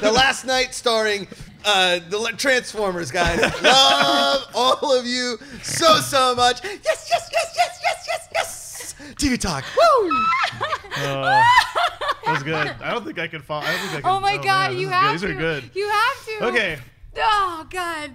The Last Night, starring the Transformers, guys. Love all of you so much. Yes. TV Talk. Woo! That was good. I don't think I could fall. Oh my God, you have to. These are good. You have to. Okay. Oh God.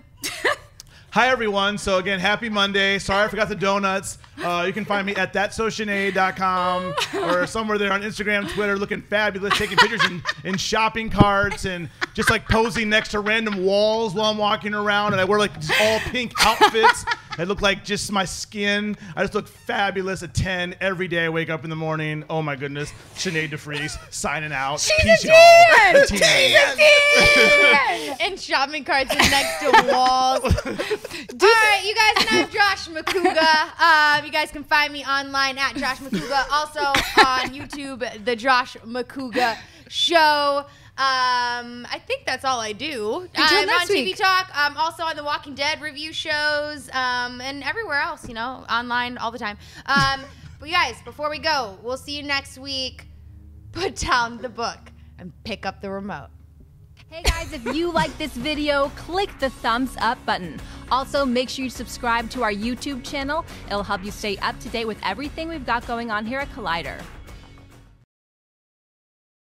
Hi everyone. So again, happy Monday. Sorry I forgot the donuts. You can find me at thatsosinead.com or somewhere there on Instagram, Twitter, looking fabulous, taking pictures in shopping carts and just like posing next to random walls while I'm walking around, and I wear like just all pink outfits. I look like just my skin. I just look fabulous at 10 every day. I wake up in the morning. Oh my goodness. Sinéad de Vries signing out. She's a teen! And shopping carts next to walls. Alright, you guys, and I'm Josh Macuga. You guys can find me online at Josh Macuga. Also on YouTube, the Josh Macuga Show. I think that's all I do. I'm on TV Talk. I'm also on the Walking Dead review shows and everywhere else, you know, online all the time. But you guys, before we go, we'll see you next week. Put down the book and pick up the remote. Hey guys, if you like this video, click the thumbs up button. Also, make sure you subscribe to our YouTube channel. It'll help you stay up to date with everything we've got going on here at Collider.